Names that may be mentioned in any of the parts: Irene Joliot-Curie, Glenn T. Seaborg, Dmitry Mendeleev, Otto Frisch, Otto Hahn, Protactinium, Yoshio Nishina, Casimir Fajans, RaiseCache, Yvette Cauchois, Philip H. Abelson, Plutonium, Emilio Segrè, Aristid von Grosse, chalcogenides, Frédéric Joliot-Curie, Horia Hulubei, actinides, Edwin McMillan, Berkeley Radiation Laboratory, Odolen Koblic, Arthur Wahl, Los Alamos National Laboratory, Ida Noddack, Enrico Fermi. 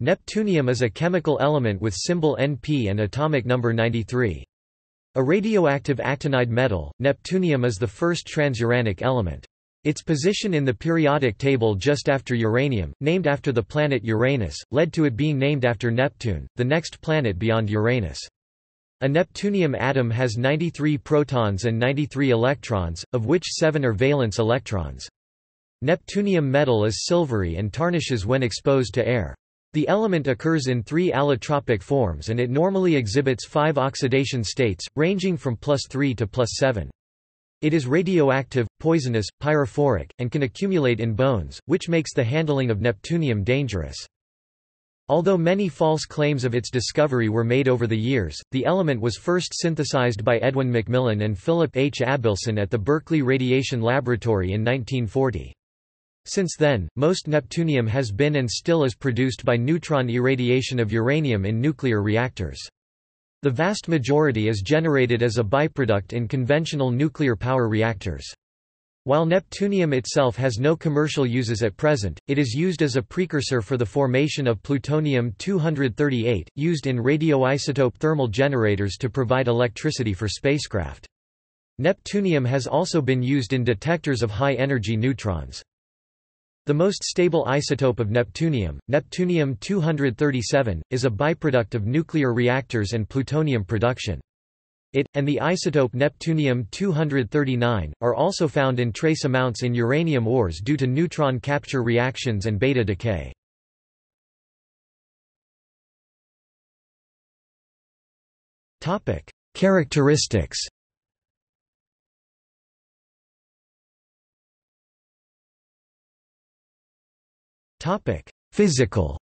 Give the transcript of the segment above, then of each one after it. Neptunium is a chemical element with symbol Np and atomic number 93. A radioactive actinide metal, neptunium is the first transuranic element. Its position in the periodic table just after uranium, named after the planet Uranus, led to it being named after Neptune, the next planet beyond Uranus. A neptunium atom has 93 protons and 93 electrons, of which 7 are valence electrons. Neptunium metal is silvery and tarnishes when exposed to air. The element occurs in 3 allotropic forms and it normally exhibits 5 oxidation states, ranging from +3 to +7. It is radioactive, poisonous, pyrophoric, and can accumulate in bones, which makes the handling of neptunium dangerous. Although many false claims of its discovery were made over the years, the element was first synthesized by Edwin McMillan and Philip H. Abelson at the Berkeley Radiation Laboratory in 1940. Since then, most neptunium has been and still is produced by neutron irradiation of uranium in nuclear reactors. The vast majority is generated as a byproduct in conventional nuclear power reactors. While neptunium itself has no commercial uses at present, it is used as a precursor for the formation of plutonium-238, used in radioisotope thermal generators to provide electricity for spacecraft. Neptunium has also been used in detectors of high-energy neutrons. The most stable isotope of neptunium, neptunium-237, is a byproduct of nuclear reactors and plutonium production. It, and the isotope neptunium-239, are also found in trace amounts in uranium ores due to neutron capture reactions and beta decay. Characteristics. Physical.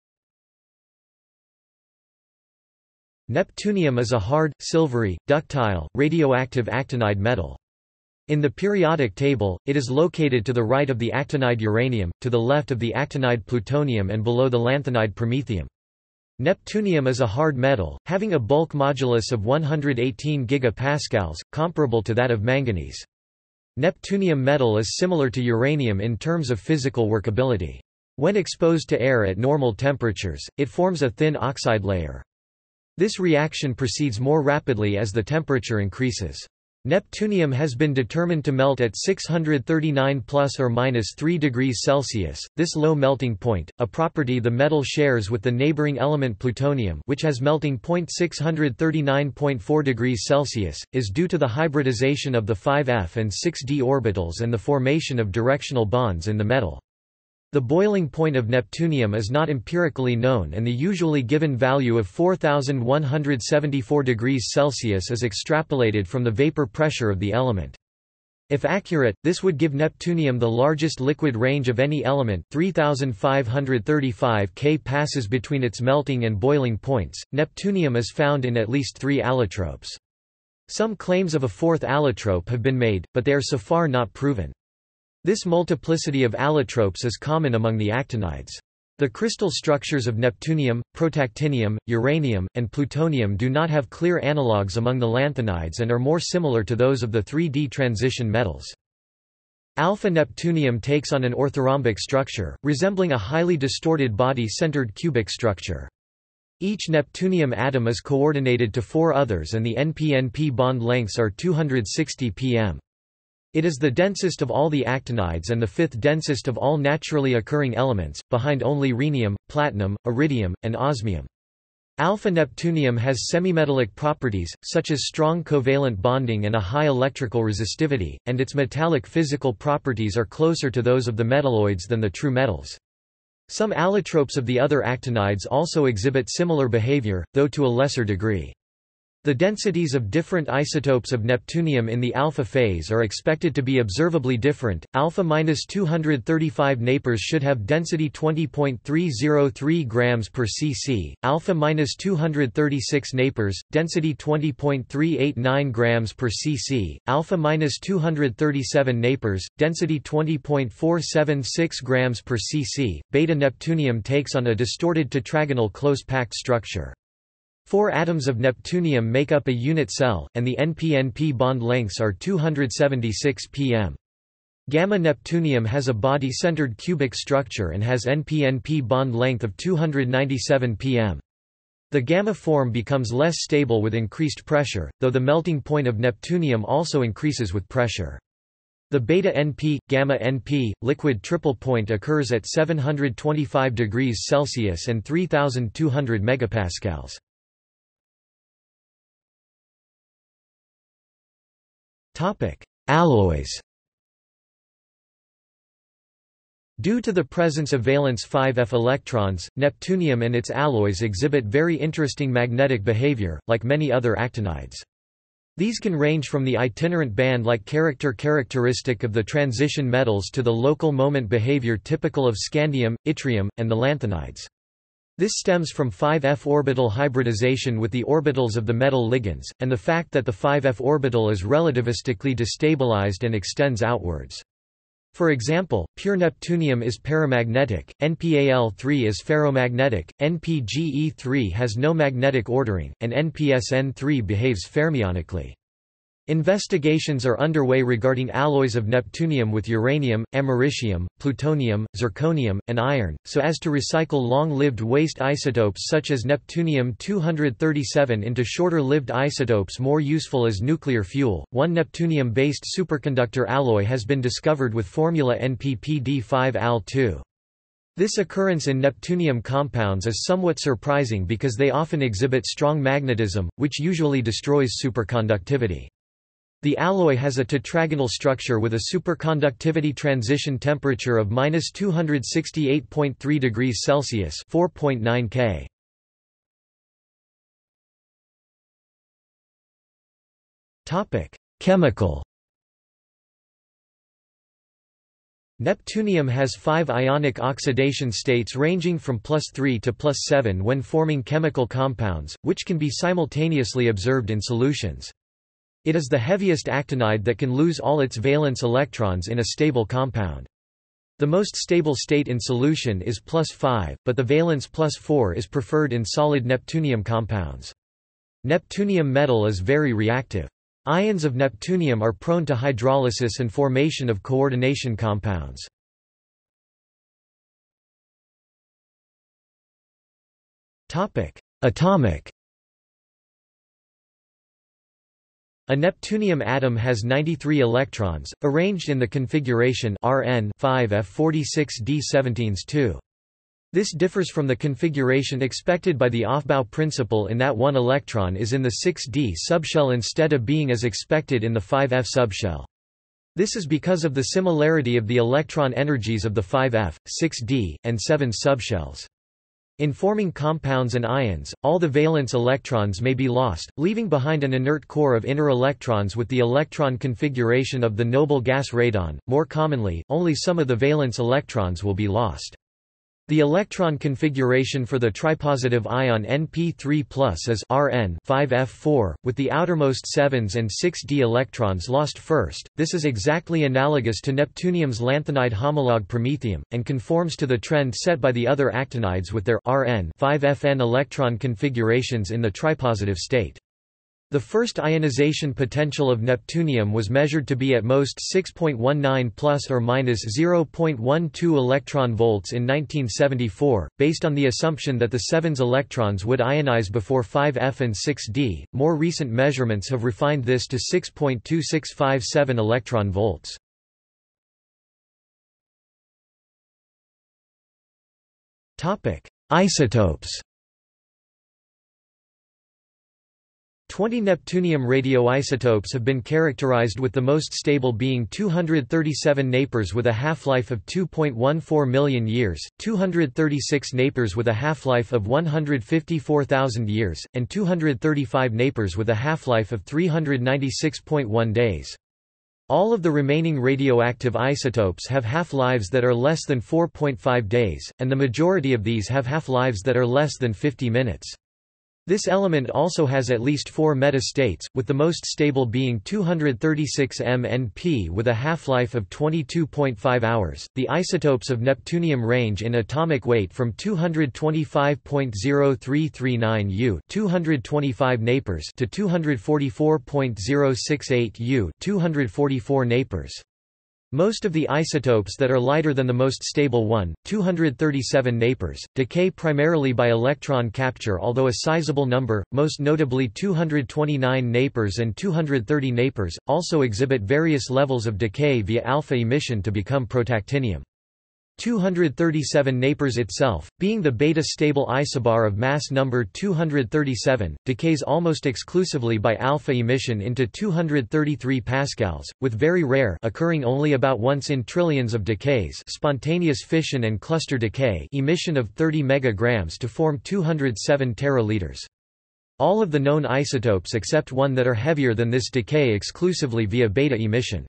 Neptunium is a hard, silvery, ductile, radioactive actinide metal. In the periodic table, it is located to the right of the actinide uranium, to the left of the actinide plutonium and below the lanthanide promethium. Neptunium is a hard metal, having a bulk modulus of 118 GPa, comparable to that of manganese. Neptunium metal is similar to uranium in terms of physical workability. When exposed to air at normal temperatures, it forms a thin oxide layer. This reaction proceeds more rapidly as the temperature increases. Neptunium has been determined to melt at 639 plus or minus 3 degrees Celsius. This low melting point, a property the metal shares with the neighboring element plutonium, which has melting point 639.4 degrees Celsius, is due to the hybridization of the 5s and 6d orbitals and the formation of directional bonds in the metal. The boiling point of neptunium is not empirically known and the usually given value of 4,174 degrees Celsius is extrapolated from the vapor pressure of the element. If accurate, this would give neptunium the largest liquid range of any element, 3,535 K passes between its melting and boiling points. Neptunium is found in at least 3 allotropes. Some claims of a 4th allotrope have been made, but they are so far not proven. This multiplicity of allotropes is common among the actinides. The crystal structures of neptunium, protactinium, uranium, and plutonium do not have clear analogues among the lanthanides and are more similar to those of the 3D transition metals. Alpha neptunium takes on an orthorhombic structure, resembling a highly distorted body-centered cubic structure. Each neptunium atom is coordinated to 4 others and the NP-NP bond lengths are 260 pm. It is the densest of all the actinides and the 5th densest of all naturally occurring elements, behind only rhenium, platinum, iridium, and osmium. Alpha neptunium has semimetallic properties, such as strong covalent bonding and a high electrical resistivity, and its metallic physical properties are closer to those of the metalloids than the true metals. Some allotropes of the other actinides also exhibit similar behavior, though to a lesser degree. The densities of different isotopes of neptunium in the alpha phase are expected to be observably different. Alpha -235 Napers should have density 20.303 grams per cc. Alpha -236 Napers, density 20.389 grams per cc. Alpha -237 Napers, density 20.476 grams per cc. Beta neptunium takes on a distorted tetragonal close-packed structure. 4 atoms of neptunium make up a unit cell, and the NP-NP bond lengths are 276 pm. Gamma Neptunium has a body-centered cubic structure and has NP-NP bond length of 297 pm. The gamma form becomes less stable with increased pressure, though the melting point of neptunium also increases with pressure. The beta NP, gamma NP, liquid triple point occurs at 725 degrees Celsius and 3,200 megapascals. Topic: Alloys. Due to the presence of valence 5f electrons, neptunium and its alloys exhibit very interesting magnetic behavior, like many other actinides. These can range from the itinerant band-like character characteristic of the transition metals to the local moment behavior typical of scandium, yttrium, and the lanthanides. This stems from 5f orbital hybridization with the orbitals of the metal ligands, and the fact that the 5f orbital is relativistically destabilized and extends outwards. For example, pure neptunium is paramagnetic, NPAL3 is ferromagnetic, NPGe3 has no magnetic ordering, and NPSN3 behaves fermionically. Investigations are underway regarding alloys of neptunium with uranium, americium, plutonium, zirconium, and iron, so as to recycle long-lived waste isotopes such as neptunium-237 into shorter-lived isotopes more useful as nuclear fuel. One neptunium-based superconductor alloy has been discovered with formula NPPD5Al2. This occurrence in neptunium compounds is somewhat surprising because they often exhibit strong magnetism, which usually destroys superconductivity. The alloy has a tetragonal structure with a superconductivity transition temperature of -268.3 degrees Celsius (4.9 K). Topic: Chemical. Neptunium has 5 ionic oxidation states ranging from +3 to +7 when forming chemical compounds, which can be simultaneously observed in solutions. It is the heaviest actinide that can lose all its valence electrons in a stable compound. The most stable state in solution is +5, but the valence +4 is preferred in solid neptunium compounds. Neptunium metal is very reactive. Ions of neptunium are prone to hydrolysis and formation of coordination compounds. Atomic. A neptunium atom has 93 electrons, arranged in the configuration Rn 5f46d17s2. This differs from the configuration expected by the Aufbau principle in that one electron is in the 6d subshell instead of being as expected in the 5f subshell. This is because of the similarity of the electron energies of the 5f, 6d, and 7 subshells. In forming compounds and ions, all the valence electrons may be lost, leaving behind an inert core of inner electrons with the electron configuration of the noble gas radon. More commonly, only some of the valence electrons will be lost. The electron configuration for the tripositive ion Np3+ is Rn 5f4, with the outermost 7s and 6d electrons lost first. This is exactly analogous to neptunium's lanthanide homologue promethium, and conforms to the trend set by the other actinides with their Rn 5fn electron configurations in the tripositive state. The first ionization potential of neptunium was measured to be at most 6.19 plus or minus 0.12 electron volts in 1974, based on the assumption that the 7s electrons would ionize before 5f and 6d. More recent measurements have refined this to 6.2657 electron volts. Topic: Isotopes. 20 neptunium radioisotopes have been characterized, with the most stable being 237 napers with a half-life of 2.14 million years, 236 napers with a half-life of 154,000 years, and 235 napers with a half-life of 396.1 days. All of the remaining radioactive isotopes have half-lives that are less than 4.5 days, and the majority of these have half-lives that are less than 50 minutes. This element also has at least 4 metastates, with the most stable being 236 MNP with a half-life of 22.5 hours. The isotopes of neptunium range in atomic weight from 225.0339 U (225 napers) to 244.068 U (244 napers). Most of the isotopes that are lighter than the most stable one, 237 Nappers, decay primarily by electron capture, although a sizable number, most notably 229 Nappers and 230 Nappers, also exhibit various levels of decay via alpha emission to become protactinium. 237 Nappers itself, being the beta-stable isobar of mass number 237, decays almost exclusively by alpha emission into 233 pascals, with very rare, occurring only about once in trillions of decays, spontaneous fission and cluster decay, emission of 30 megagrams to form 207 teraliters. All of the known isotopes except one that are heavier than this decay exclusively via beta emission.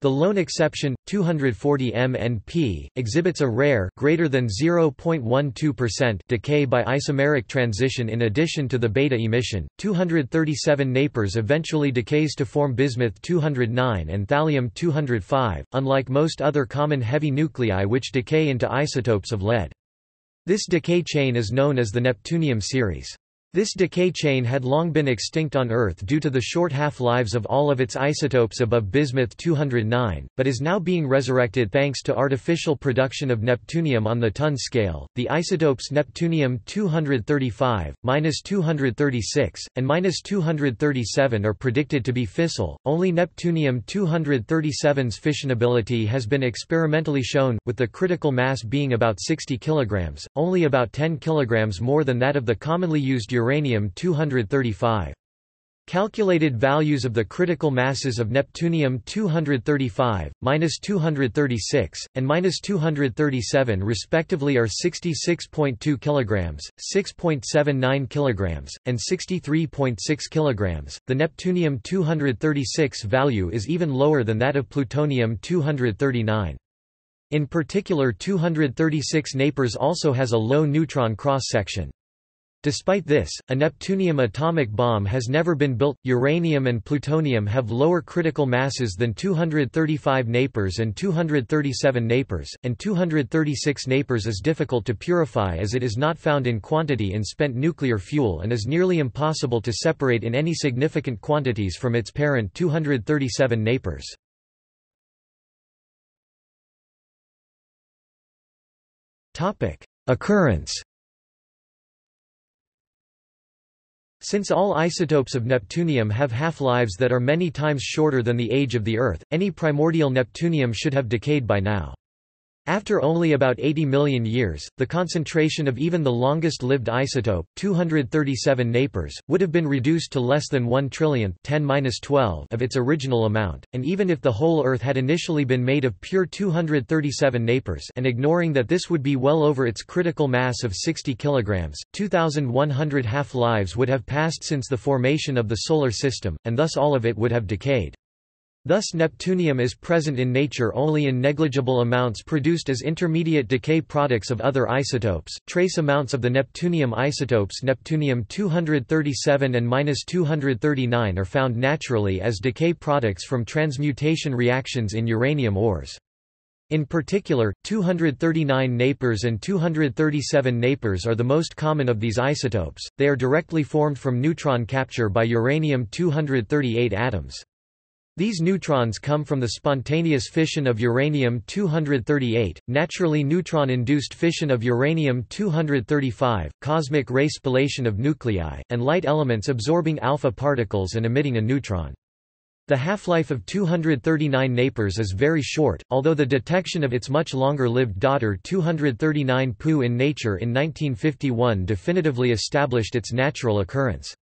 The lone exception, 240 MNP, exhibits a rare greater than 0.12% decay by isomeric transition in addition to the beta emission. 237 Nappers eventually decays to form bismuth-209 and thallium-205, unlike most other common heavy nuclei which decay into isotopes of lead. This decay chain is known as the Neptunium series. This decay chain had long been extinct on Earth due to the short half-lives of all of its isotopes above bismuth-209, but is now being resurrected thanks to artificial production of neptunium on the ton scale. The isotopes neptunium-235, -236, and -237 are predicted to be fissile. Only neptunium-237's fissionability has been experimentally shown, with the critical mass being about 60 kilograms, only about 10 kilograms more than that of the commonly used uranium-235. Calculated values of the critical masses of neptunium-235, -236, and -237 respectively are 66.2 kilograms, 6.79 kilograms, and 63.6 kilograms. The neptunium-236 value is even lower than that of plutonium-239. In particular, 236 Nappers also has a low neutron cross-section. Despite this, a neptunium atomic bomb has never been built. Uranium and plutonium have lower critical masses than 235 Nappers and 237 Nappers, and 236 Nappers is difficult to purify as it is not found in quantity in spent nuclear fuel and is nearly impossible to separate in any significant quantities from its parent 237 Nappers. Topic: Occurrence. Since all isotopes of neptunium have half-lives that are many times shorter than the age of the Earth, any primordial neptunium should have decayed by now. After only about 80 million years, the concentration of even the longest-lived isotope, 237 Nappers, would have been reduced to less than 1 trillionth (10^-12) of its original amount, and even if the whole Earth had initially been made of pure 237 Nappers, and ignoring that this would be well over its critical mass of 60 kilograms, 2,100 half-lives would have passed since the formation of the Solar System, and thus all of it would have decayed. Thus neptunium is present in nature only in negligible amounts produced as intermediate decay products of other isotopes. Trace amounts of the neptunium isotopes neptunium-237 and -239 are found naturally as decay products from transmutation reactions in uranium ores. In particular, 239 Nappers and 237 Nappers are the most common of these isotopes. They are directly formed from neutron capture by uranium-238 atoms. These neutrons come from the spontaneous fission of uranium-238, naturally neutron-induced fission of uranium-235, cosmic ray spallation of nuclei, and light elements absorbing alpha particles and emitting a neutron. The half-life of 239 Nappers is very short, although the detection of its much longer-lived daughter 239 Pu in Nature in 1951 definitively established its natural occurrence.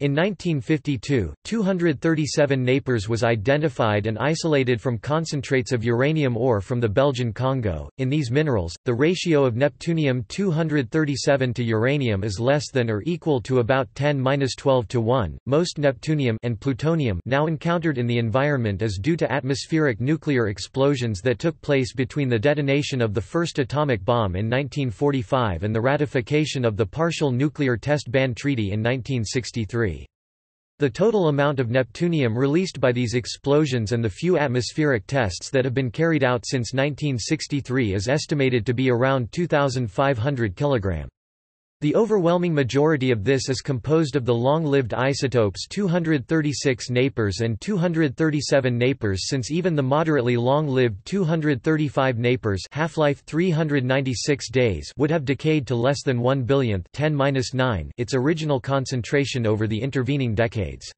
In 1952, 237 Nappers was identified and isolated from concentrates of uranium ore from the Belgian Congo. In these minerals, the ratio of neptunium-237 to uranium is less than or equal to about 10^-12 to 1. Most neptunium and plutonium now encountered in the environment is due to atmospheric nuclear explosions that took place between the detonation of the first atomic bomb in 1945 and the ratification of the Partial Nuclear Test Ban Treaty in 1963. The total amount of neptunium released by these explosions and the few atmospheric tests that have been carried out since 1963 is estimated to be around 2,500 kg. The overwhelming majority of this is composed of the long-lived isotopes 236 Napers and 237 Napers, since even the moderately long-lived 235 Napers half-life 396 days would have decayed to less than 1/10000000th (10^-9) its original concentration over the intervening decades.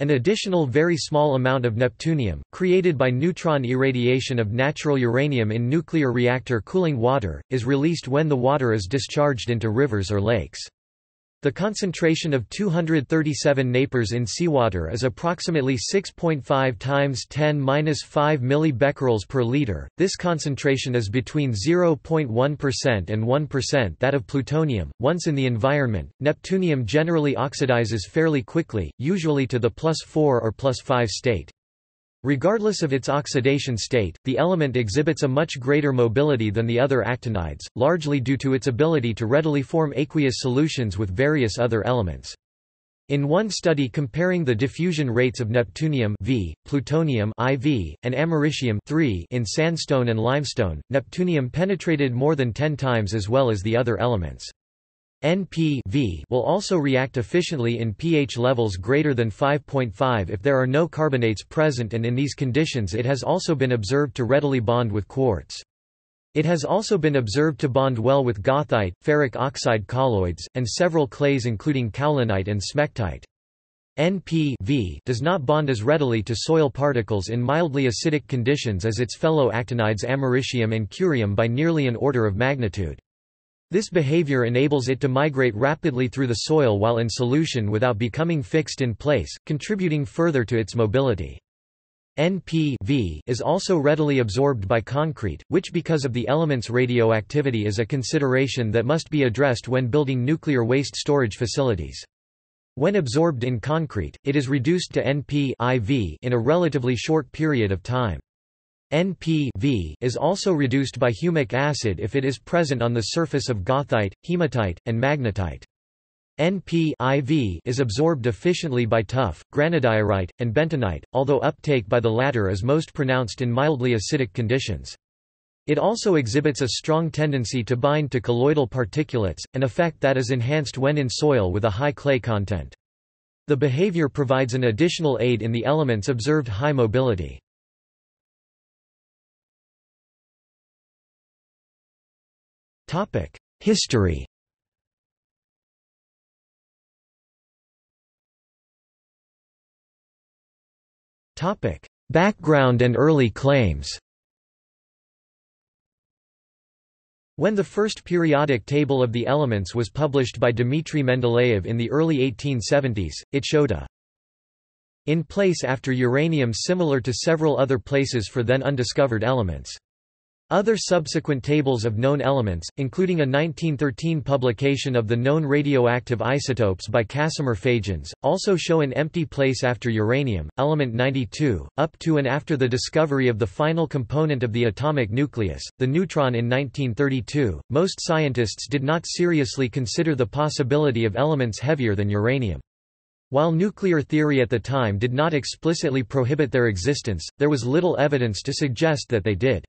An additional very small amount of neptunium, created by neutron irradiation of natural uranium in nuclear reactor cooling water, is released when the water is discharged into rivers or lakes. The concentration of 237 Napers in seawater is approximately 6.5 times 10^-5 millibecquerels per liter. This concentration is between 0.1% and 1% that of plutonium. Once in the environment, neptunium generally oxidizes fairly quickly, usually to the +4 or +5 state. Regardless of its oxidation state, the element exhibits a much greater mobility than the other actinides, largely due to its ability to readily form aqueous solutions with various other elements. In one study comparing the diffusion rates of neptunium (V), plutonium (IV), and americium (III) in sandstone and limestone, neptunium penetrated more than 10 times as well as the other elements. NP(V) will also react efficiently in pH levels greater than 5.5 if there are no carbonates present, and in these conditions it has also been observed to readily bond with quartz. It has also been observed to bond well with gothite, ferric oxide colloids, and several clays including kaolinite and smectite. NP(V) does not bond as readily to soil particles in mildly acidic conditions as its fellow actinides americium and curium by nearly an order of magnitude. This behavior enables it to migrate rapidly through the soil while in solution without becoming fixed in place, contributing further to its mobility. NP(V) is also readily absorbed by concrete, which because of the element's radioactivity is a consideration that must be addressed when building nuclear waste storage facilities. When absorbed in concrete, it is reduced to NP(IV) in a relatively short period of time. NP(V) is also reduced by humic acid if it is present on the surface of gothite, hematite, and magnetite. NP(IV) is absorbed efficiently by tuff, granodiorite, and bentonite, although uptake by the latter is most pronounced in mildly acidic conditions. It also exhibits a strong tendency to bind to colloidal particulates, an effect that is enhanced when in soil with a high clay content. The behavior provides an additional aid in the element's observed high mobility. History. Background and early claims. When the first periodic table of the elements was published by Dmitry Mendeleev in the early 1870s, it showed a in place after uranium similar to several other places for then undiscovered elements. Other subsequent tables of known elements, including a 1913 publication of the known radioactive isotopes by Casimir Fajans, also show an empty place after uranium, element 92, up to and after the discovery of the final component of the atomic nucleus, the neutron, in 1932. Most scientists did not seriously consider the possibility of elements heavier than uranium. While nuclear theory at the time did not explicitly prohibit their existence, there was little evidence to suggest that they did.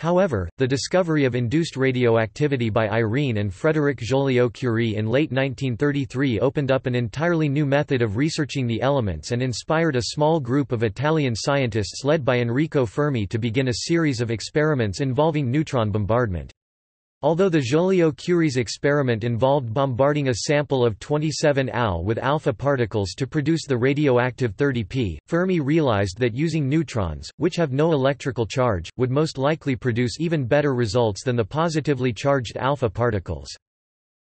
However, the discovery of induced radioactivity by Irene and Frédéric Joliot-Curie in late 1933 opened up an entirely new method of researching the elements and inspired a small group of Italian scientists led by Enrico Fermi to begin a series of experiments involving neutron bombardment. Although the Joliot-Curie's experiment involved bombarding a sample of 27 Al with alpha particles to produce the radioactive 30P, Fermi realized that using neutrons, which have no electrical charge, would most likely produce even better results than the positively charged alpha particles.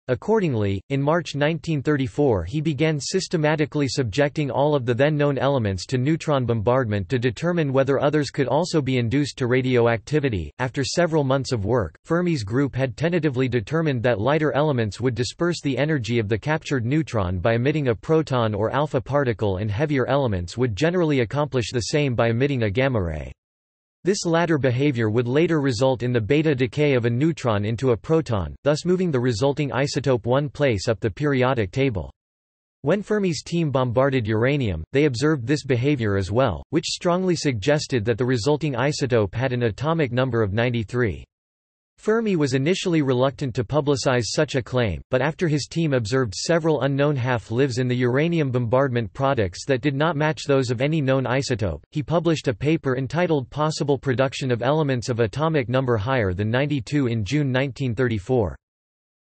Accordingly, in March 1934 he began systematically subjecting all of the then-known elements to neutron bombardment to determine whether others could also be induced to radioactivity. After several months of work, Fermi's group had tentatively determined that lighter elements would disperse the energy of the captured neutron by emitting a proton or alpha particle, and heavier elements would generally accomplish the same by emitting a gamma ray. This latter behavior would later result in the beta decay of a neutron into a proton, thus moving the resulting isotope one place up the periodic table. When Fermi's team bombarded uranium, they observed this behavior as well, which strongly suggested that the resulting isotope had an atomic number of 93. Fermi was initially reluctant to publicize such a claim, but after his team observed several unknown half-lives in the uranium bombardment products that did not match those of any known isotope, he published a paper entitled Possible Production of Elements of Atomic Number Higher Than 92 in June 1934.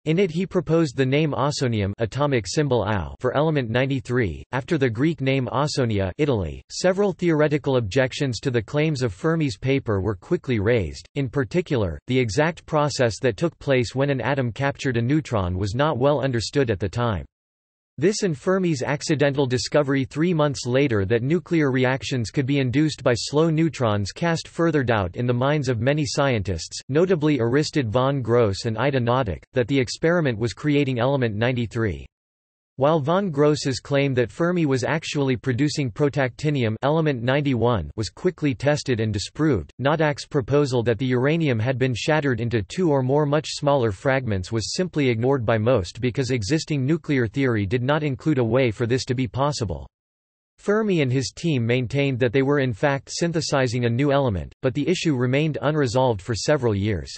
In it he proposed the name osonium atomic symbol Au for element 93, after the Greek name Ausonia Italy. Several theoretical objections to the claims of Fermi's paper were quickly raised, in particular, the exact process that took place when an atom captured a neutron was not well understood at the time. This and Fermi's accidental discovery 3 months later that nuclear reactions could be induced by slow neutrons cast further doubt in the minds of many scientists, notably Aristid von Grosse and Ida Noddack, that the experiment was creating element 93. While von Grosse's claim that Fermi was actually producing protactinium element 91 was quickly tested and disproved, Noddack's proposal that the uranium had been shattered into two or more much smaller fragments was simply ignored by most because existing nuclear theory did not include a way for this to be possible. Fermi and his team maintained that they were in fact synthesizing a new element, but the issue remained unresolved for several years.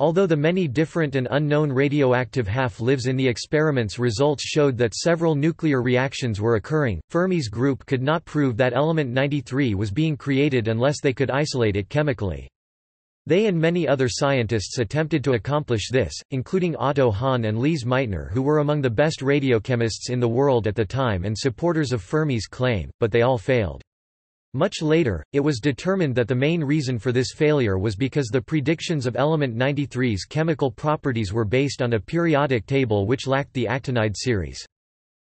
Although the many different and unknown radioactive half-lives in the experiment's results showed that several nuclear reactions were occurring, Fermi's group could not prove that element 93 was being created unless they could isolate it chemically. They and many other scientists attempted to accomplish this, including Otto Hahn and Lise Meitner, who were among the best radiochemists in the world at the time and supporters of Fermi's claim, but they all failed. Much later, it was determined that the main reason for this failure was because the predictions of element 93's chemical properties were based on a periodic table which lacked the actinide series.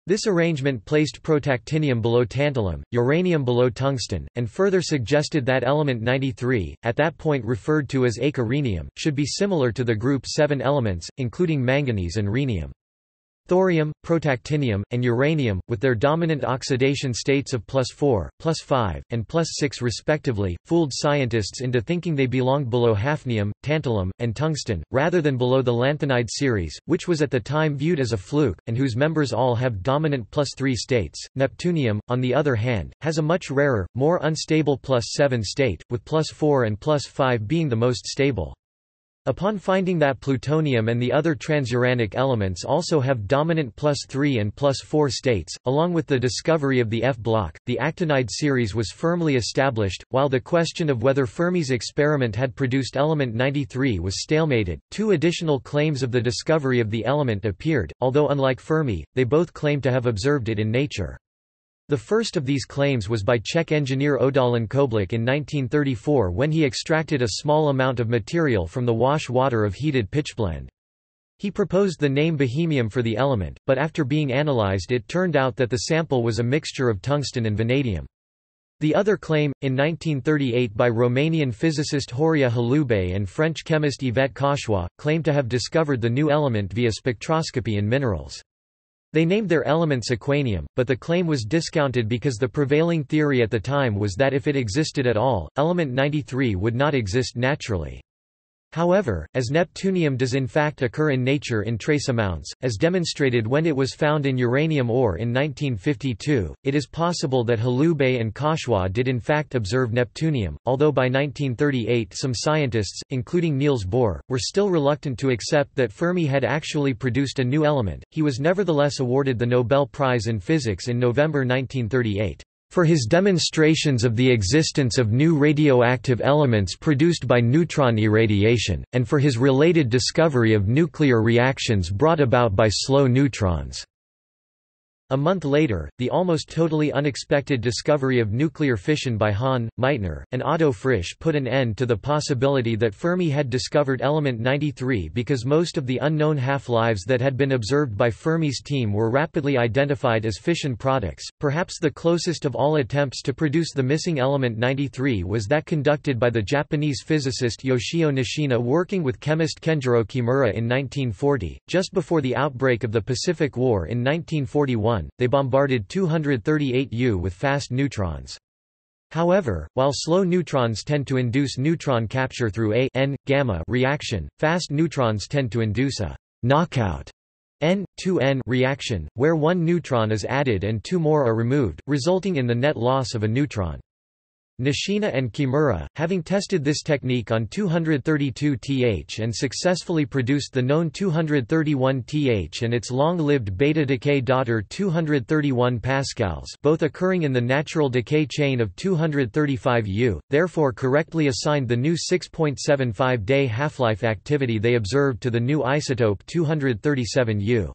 This arrangement placed protactinium below tantalum, uranium below tungsten, and further suggested that element 93, at that point referred to as acarenium, should be similar to the group 7 elements, including manganese and rhenium. Thorium, protactinium, and uranium, with their dominant oxidation states of +4, +5, and +6 respectively, fooled scientists into thinking they belonged below hafnium, tantalum, and tungsten, rather than below the lanthanide series, which was at the time viewed as a fluke, and whose members all have dominant +3 states. Neptunium, on the other hand, has a much rarer, more unstable +7 state, with +4 and +5 being the most stable. Upon finding that plutonium and the other transuranic elements also have dominant +3 and +4 states, along with the discovery of the F block, the actinide series was firmly established. While the question of whether Fermi's experiment had produced element 93 was stalemated, two additional claims of the discovery of the element appeared, although unlike Fermi, they both claimed to have observed it in nature. The first of these claims was by Czech engineer Odolen Koblic in 1934 when he extracted a small amount of material from the wash water of heated pitchblende. He proposed the name bohemium for the element, but after being analyzed it turned out that the sample was a mixture of tungsten and vanadium. The other claim, in 1938 by Romanian physicist Horia Hulubei and French chemist Yvette Cauchois, claimed to have discovered the new element via spectroscopy in minerals. They named their element sequanium, but the claim was discounted because the prevailing theory at the time was that if it existed at all, element 93 would not exist naturally. However, as neptunium does in fact occur in nature in trace amounts, as demonstrated when it was found in uranium ore in 1952, it is possible that Hulubei and Cauchois did in fact observe neptunium, although by 1938 some scientists, including Niels Bohr, were still reluctant to accept that Fermi had actually produced a new element. He was nevertheless awarded the Nobel Prize in Physics in November 1938. For his demonstrations of the existence of new radioactive elements produced by neutron irradiation, and for his related discovery of nuclear reactions brought about by slow neutrons. A month later, the almost totally unexpected discovery of nuclear fission by Hahn, Meitner, and Otto Frisch put an end to the possibility that Fermi had discovered element 93 because most of the unknown half-lives that had been observed by Fermi's team were rapidly identified as fission products. Perhaps the closest of all attempts to produce the missing element 93 was that conducted by the Japanese physicist Yoshio Nishina working with chemist Kenjiro Kimura in 1940, just before the outbreak of the Pacific War in 1941. They bombarded 238 U with fast neutrons. However, while slow neutrons tend to induce neutron capture through a N-gamma reaction, fast neutrons tend to induce a knockout N-2N reaction, where one neutron is added and two more are removed, resulting in the net loss of a neutron. Nishina and Kimura, having tested this technique on 232Th and successfully produced the known 231Th and its long-lived beta decay daughter 231Pa, both occurring in the natural decay chain of 235U, therefore correctly assigned the new 6.75-day half-life activity they observed to the new isotope 237U.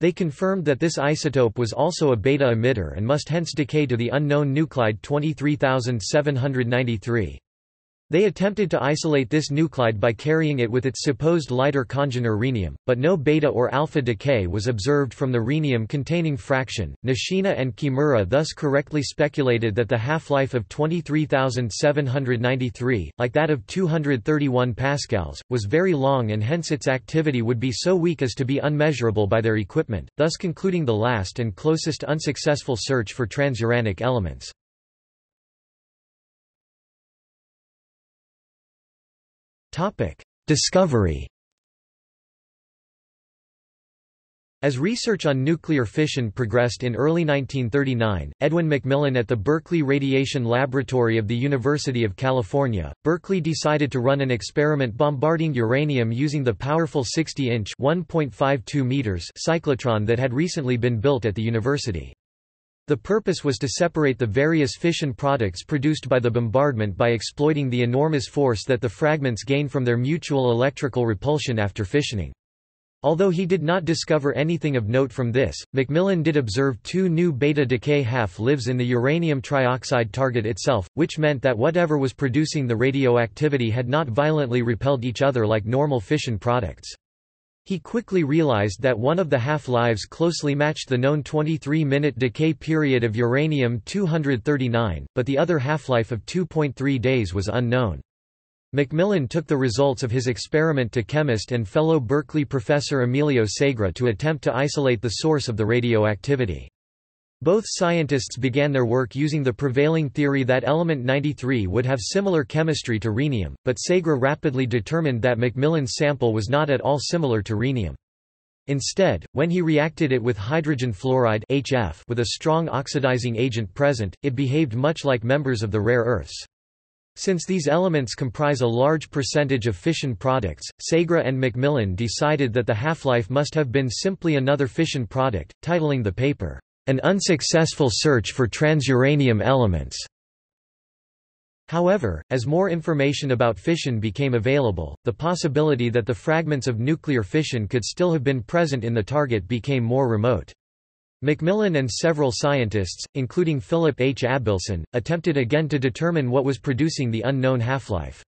They confirmed that this isotope was also a beta emitter and must hence decay to the unknown nuclide 23793. They attempted to isolate this nuclide by carrying it with its supposed lighter congener rhenium, but no beta or alpha decay was observed from the rhenium-containing fraction. Nishina and Kimura thus correctly speculated that the half-life of 23793, like that of 231Pa, was very long and hence its activity would be so weak as to be unmeasurable by their equipment, thus concluding the last and closest unsuccessful search for transuranic elements. Discovery. As research on nuclear fission progressed in early 1939, Edwin McMillan at the Berkeley Radiation Laboratory of the University of California, Berkeley decided to run an experiment bombarding uranium using the powerful 60-inch (1.52 meters) cyclotron that had recently been built at the university. The purpose was to separate the various fission products produced by the bombardment by exploiting the enormous force that the fragments gain from their mutual electrical repulsion after fissioning. Although he did not discover anything of note from this, McMillan did observe two new beta decay half-lives in the uranium trioxide target itself, which meant that whatever was producing the radioactivity had not violently repelled each other like normal fission products. He quickly realized that one of the half-lives closely matched the known 23-minute decay period of uranium-239, but the other half-life of 2.3 days was unknown. McMillan took the results of his experiment to chemist and fellow Berkeley professor Emilio Segrè to attempt to isolate the source of the radioactivity. Both scientists began their work using the prevailing theory that element 93 would have similar chemistry to rhenium, but Segrè rapidly determined that McMillan's sample was not at all similar to rhenium. Instead, when he reacted it with hydrogen fluoride (HF) with a strong oxidizing agent present, it behaved much like members of the rare earths. Since these elements comprise a large percentage of fission products, Segrè and McMillan decided that the half-life must have been simply another fission product, titling the paper "An Unsuccessful Search for Transuranium Elements". However, as more information about fission became available, the possibility that the fragments of nuclear fission could still have been present in the target became more remote. McMillan and several scientists, including Philip H. Abelson, attempted again to determine what was producing the unknown half-life.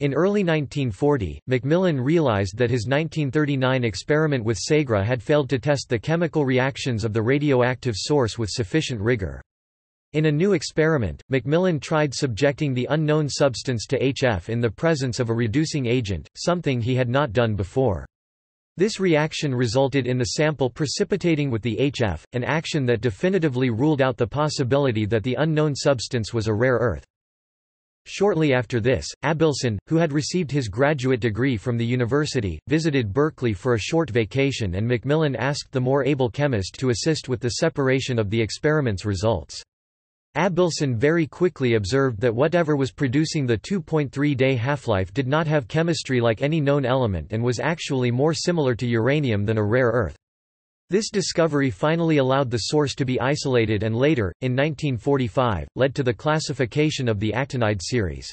In early 1940, McMillan realized that his 1939 experiment with Segrè had failed to test the chemical reactions of the radioactive source with sufficient rigor. In a new experiment, McMillan tried subjecting the unknown substance to HF in the presence of a reducing agent, something he had not done before. This reaction resulted in the sample precipitating with the HF, an action that definitively ruled out the possibility that the unknown substance was a rare earth. Shortly after this, Abelson, who had received his graduate degree from the university, visited Berkeley for a short vacation and McMillan asked the more able chemist to assist with the separation of the experiment's results. Abelson very quickly observed that whatever was producing the 2.3-day half-life did not have chemistry like any known element and was actually more similar to uranium than a rare earth. This discovery finally allowed the source to be isolated and later, in 1945, led to the classification of the actinide series.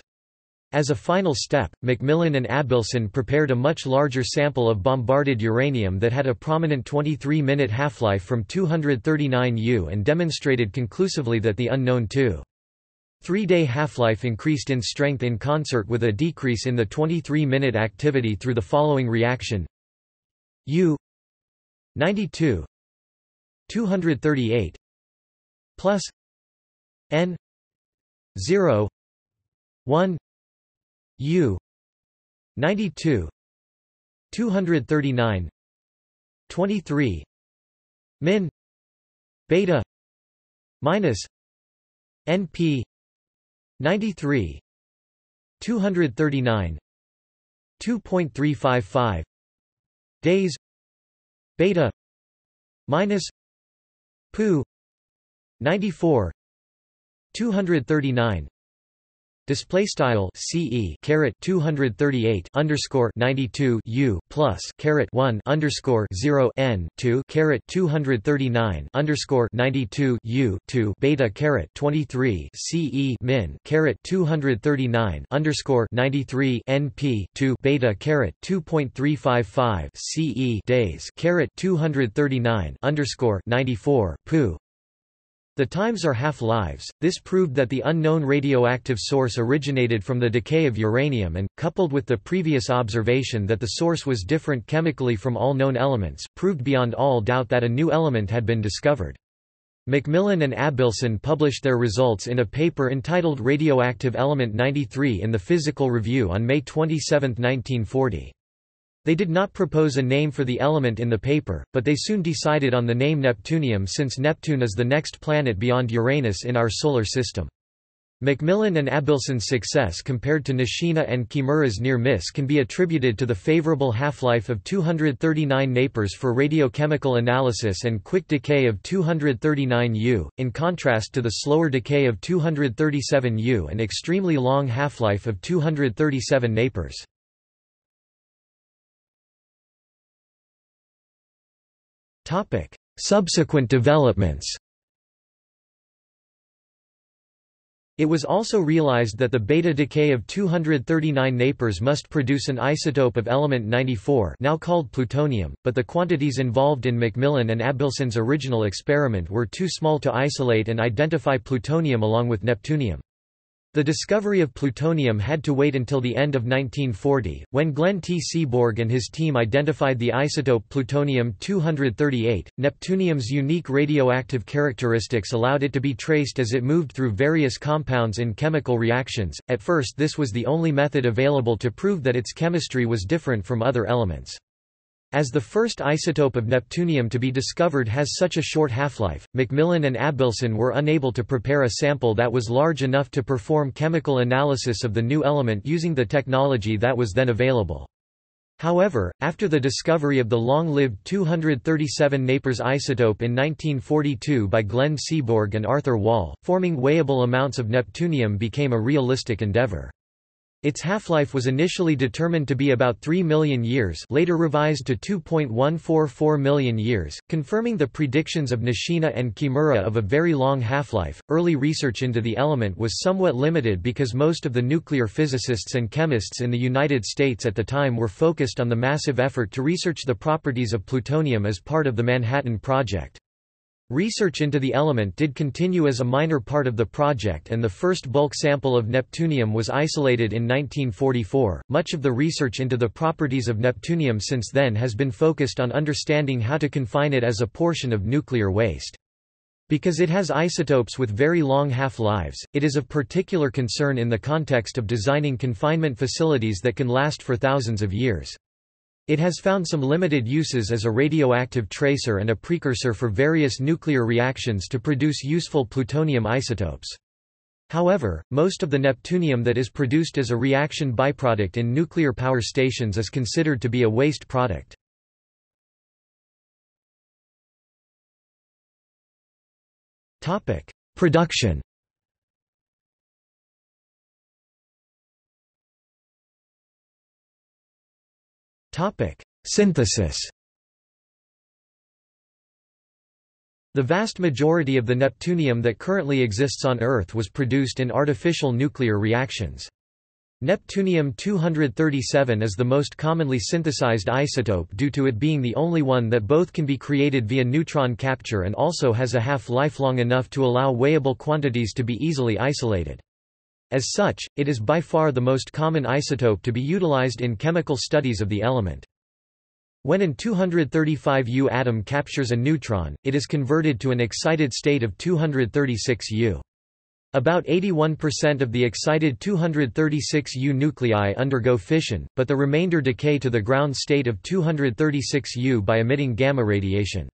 As a final step, McMillan and Abelson prepared a much larger sample of bombarded uranium that had a prominent 23-minute half-life from 239U and demonstrated conclusively that the unknown 2.3-day half-life increased in strength in concert with a decrease in the 23-minute activity through the following reaction: U 92 238 plus N 0 1 U 92 239 23 min beta minus NP 93 239 2.355 days beta minus pu 94 239 Display style CE caret 238 underscore 92 U plus caret 1 underscore 0 N 2 caret 239 underscore 92 U 2 beta caret 23 CE min caret 239 underscore 93 NP 2 beta caret 2.355 CE days caret 239 underscore 94 Pu. The times are half-lives. This proved that the unknown radioactive source originated from the decay of uranium and, coupled with the previous observation that the source was different chemically from all known elements, proved beyond all doubt that a new element had been discovered. McMillan and Abelson published their results in a paper entitled Radioactive Element 93 in the Physical Review on May 27, 1940. They did not propose a name for the element in the paper, but they soon decided on the name Neptunium since Neptune is the next planet beyond Uranus in our solar system. McMillan and Abelson's success compared to Nishina and Kimura's near miss can be attributed to the favorable half-life of 239 napers for radiochemical analysis and quick decay of 239 U, in contrast to the slower decay of 237 U and extremely long half-life of 237 napers. Subsequent developments. It was also realized that the beta decay of 239 napers must produce an isotope of element 94, now called plutonium, but the quantities involved in McMillan and Abelson's original experiment were too small to isolate and identify plutonium along with neptunium. The discovery of plutonium had to wait until the end of 1940, when Glenn T. Seaborg and his team identified the isotope plutonium-238. Neptunium's unique radioactive characteristics allowed it to be traced as it moved through various compounds in chemical reactions. At first, this was the only method available to prove that its chemistry was different from other elements. As the first isotope of neptunium to be discovered has such a short half-life, McMillan and Abelson were unable to prepare a sample that was large enough to perform chemical analysis of the new element using the technology that was then available. However, after the discovery of the long-lived 237 napers isotope in 1942 by Glenn Seaborg and Arthur Wahl, forming weighable amounts of neptunium became a realistic endeavor. Its half-life was initially determined to be about 3 million years, later revised to 2.144 million years, confirming the predictions of Nishina and Kimura of a very long half-life. Early research into the element was somewhat limited because most of the nuclear physicists and chemists in the United States at the time were focused on the massive effort to research the properties of plutonium as part of the Manhattan Project. Research into the element did continue as a minor part of the project, and the first bulk sample of neptunium was isolated in 1944. Much of the research into the properties of neptunium since then has been focused on understanding how to confine it as a portion of nuclear waste. Because it has isotopes with very long half-lives, it is of particular concern in the context of designing confinement facilities that can last for thousands of years. It has found some limited uses as a radioactive tracer and a precursor for various nuclear reactions to produce useful plutonium isotopes. However, most of the neptunium that is produced as a reaction byproduct in nuclear power stations is considered to be a waste product. Production. Synthesis. The vast majority of the neptunium that currently exists on Earth was produced in artificial nuclear reactions. Neptunium-237 is the most commonly synthesized isotope due to it being the only one that both can be created via neutron capture and also has a half-life long enough to allow weighable quantities to be easily isolated. As such, it is by far the most common isotope to be utilized in chemical studies of the element. When an 235U atom captures a neutron, it is converted to an excited state of 236U. About 81% of the excited 236U nuclei undergo fission, but the remainder decay to the ground state of 236U by emitting gamma radiation.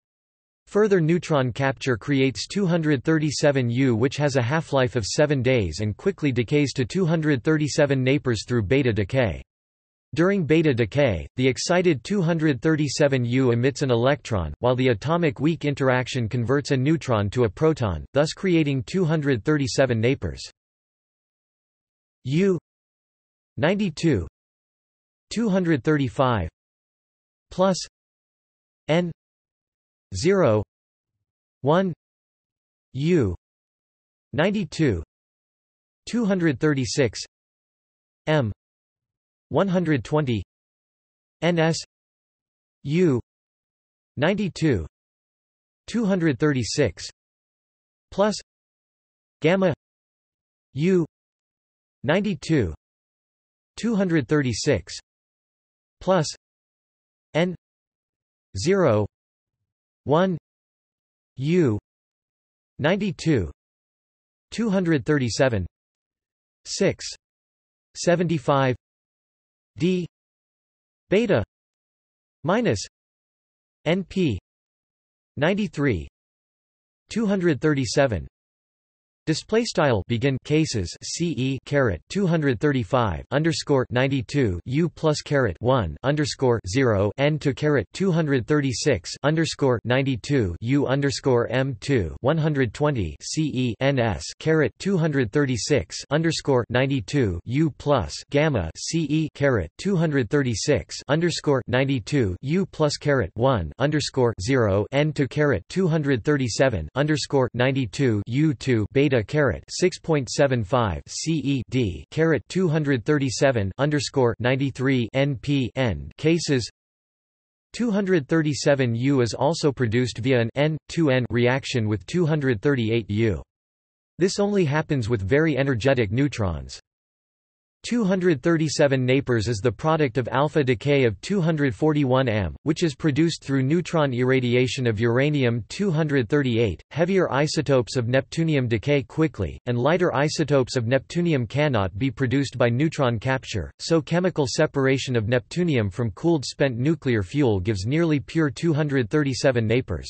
Further neutron capture creates 237U, which has a half-life of 7 days and quickly decays to 237 napers through beta decay. During beta decay, the excited 237U emits an electron, while the atomic weak interaction converts a neutron to a proton, thus creating 237 napers. U 92 235 plus N 0 1 U 92 236 M 120 NS U 92 236 plus gamma U 92 236 plus N 0 1 U 92 237 6 75 D beta minus NP 93 237 Display style begin cases CE caret 235 underscore 92 U plus caret 1 underscore 0 N to caret 236 underscore 92 U underscore M2 120 CE NS caret 236 underscore 92 U plus gamma CE caret 236 underscore 92 U plus caret 1 underscore 0 N to caret 237 underscore 92 U 2 beta carat 6.75 CE D carat 237 underscore 93 NP end cases 237 U is also produced via an N2N reaction with 238 U. This only happens with very energetic neutrons. 237 Napers is the product of alpha decay of 241 Am, which is produced through neutron irradiation of uranium-238. Heavier isotopes of neptunium decay quickly, and lighter isotopes of neptunium cannot be produced by neutron capture, so chemical separation of neptunium from cooled spent nuclear fuel gives nearly pure 237 Napers.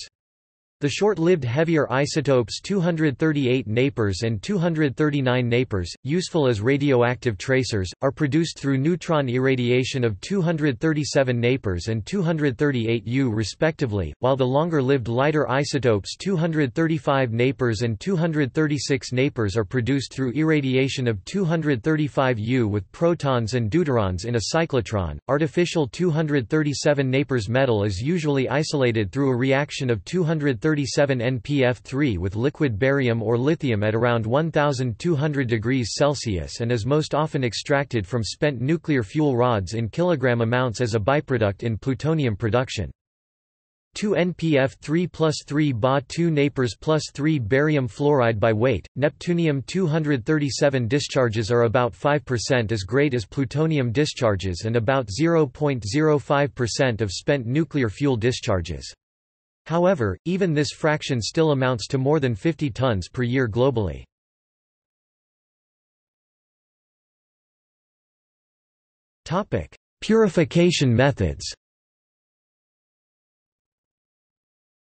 The short-lived heavier isotopes 238 Napers and 239 Napers, useful as radioactive tracers, are produced through neutron irradiation of 237 Napers and 238 U respectively, while the longer-lived lighter isotopes 235 Napers and 236 Napers are produced through irradiation of 235 U with protons and deuterons in a cyclotron. Artificial 237 Napers metal is usually isolated through a reaction of 237 NPF3 with liquid barium or lithium at around 1200 degrees Celsius and is most often extracted from spent nuclear fuel rods in kilogram amounts as a byproduct in plutonium production. 2 NPF3 plus 3 Ba2 Napers plus 3 barium fluoride by weight. Neptunium 237 discharges are about 5% as great as plutonium discharges and about 0.05% of spent nuclear fuel discharges. However, even this fraction still amounts to more than 50 tons per year globally. Topic: Purification methods.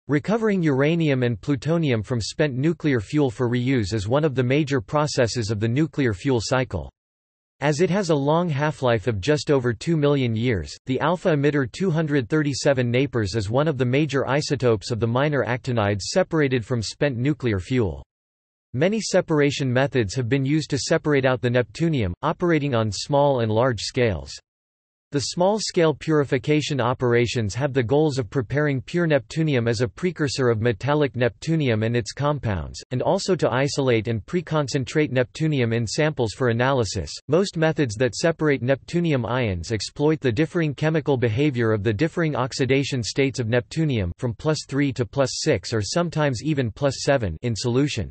Recovering uranium and plutonium from spent nuclear fuel for reuse is one of the major processes of the nuclear fuel cycle. As it has a long half-life of just over 2 million years, the alpha emitter 237 Napers is one of the major isotopes of the minor actinides separated from spent nuclear fuel. Many separation methods have been used to separate out the neptunium, operating on small and large scales. The small-scale purification operations have the goals of preparing pure neptunium as a precursor of metallic neptunium and its compounds, and also to isolate and pre-concentrate neptunium in samples for analysis. Most methods that separate neptunium ions exploit the differing chemical behavior of the differing oxidation states of neptunium from +3 to +6 or sometimes even +7 in solution.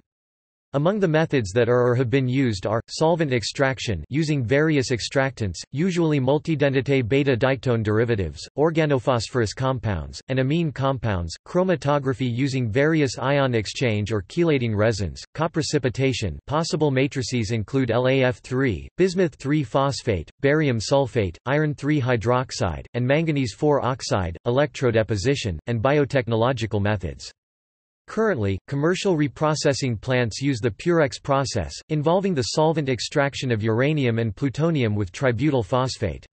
Among the methods that are or have been used are, solvent extraction using various extractants, usually multidentité beta-dictone derivatives, organophosphorus compounds, and amine compounds, chromatography using various ion exchange or chelating resins, coprecipitation. Possible matrices include LAF3, bismuth-3-phosphate, barium sulfate, iron-3-hydroxide, and manganese-4-oxide, electrodeposition, and biotechnological methods. Currently, commercial reprocessing plants use the Purex process, involving the solvent extraction of uranium and plutonium with tributyl phosphate.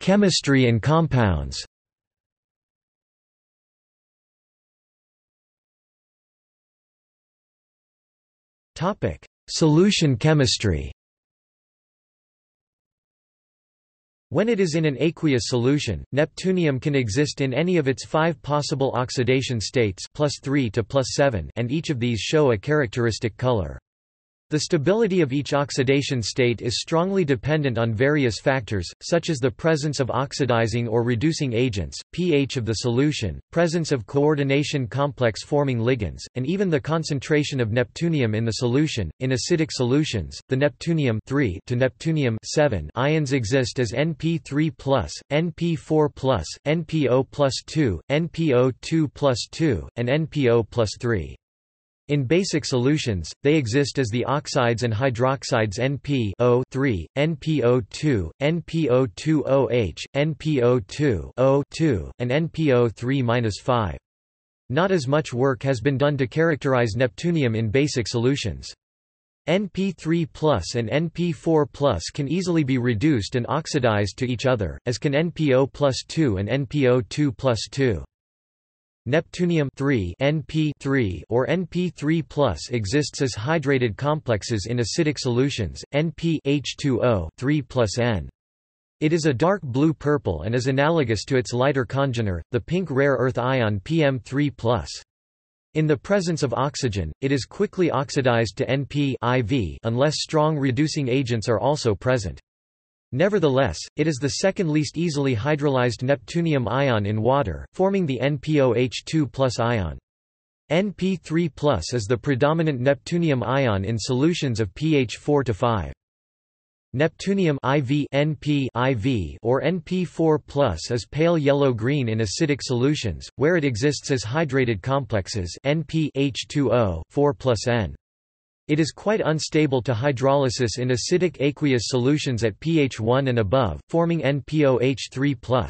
Chemistry and compounds. Topic: Solution chemistry. When it is in an aqueous solution, neptunium can exist in any of its 5 possible oxidation states +3 to +7, and each of these show a characteristic color. The stability of each oxidation state is strongly dependent on various factors, such as the presence of oxidizing or reducing agents, pH of the solution, presence of coordination complex-forming ligands, and even the concentration of neptunium in the solution. In acidic solutions, the neptunium-3 to neptunium-7 ions exist as Np3+, Np4+, NPO+2, NPO2+2, and NPO+3. In basic solutions, they exist as the oxides and hydroxides NpO3, NpO2, NpO2OH, NpO2O2, and NpO3-5. Not as much work has been done to characterize neptunium in basic solutions. Np3+ and Np4+ can easily be reduced and oxidized to each other, as can NPO+2 and NPO2+2. Neptunium-3 (Np3) or Np3+ exists as hydrated complexes in acidic solutions, NpH2O3+N. It is a dark blue-purple and is analogous to its lighter congener, the pink rare earth ion Pm3+. In the presence of oxygen, it is quickly oxidized to Np(Iv) unless strong reducing agents are also present. Nevertheless, it is the second least easily hydrolyzed neptunium ion in water, forming the NPOH2+ ion. Np3+ is the predominant neptunium ion in solutions of pH 4 to 5. Neptunium IV (Np(Iv) or Np4+ is pale yellow-green in acidic solutions, where it exists as hydrated complexes NpH2O4+N. It is quite unstable to hydrolysis in acidic aqueous solutions at pH 1 and above, forming NPOH3+.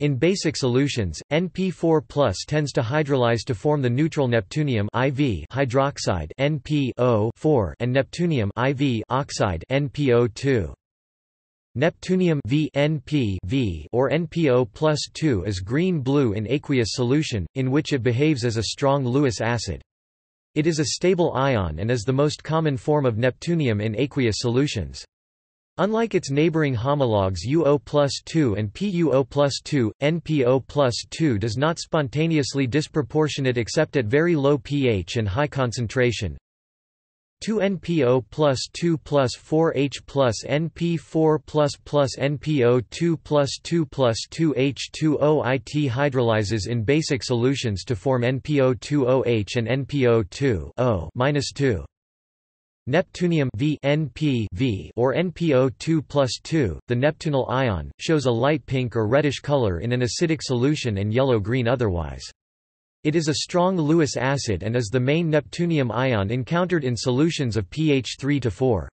In basic solutions, Np4+ tends to hydrolyze to form the neutral neptunium (IV) hydroxide (NpO4) and neptunium (IV) oxide (NpO2). Neptunium V (Np(V) or NPO+2 is green-blue in aqueous solution, in which it behaves as a strong Lewis acid. It is a stable ion and is the most common form of neptunium in aqueous solutions. Unlike its neighboring homologues UO+2 and PuO+2, NPO+2 does not spontaneously disproportionate except at very low pH and high concentration. 2 NPO plus 2 plus 4H plus NP4 plus plus NPO2 plus 2 plus 2H2O. It hydrolyzes in basic solutions to form NPO2OH and NPO2O-2. Neptunium V (Np(V) or NPO2+2, the neptunal ion, shows a light pink or reddish color in an acidic solution and yellow-green otherwise. It is a strong Lewis acid and is the main neptunium ion encountered in solutions of pH 3 to 4.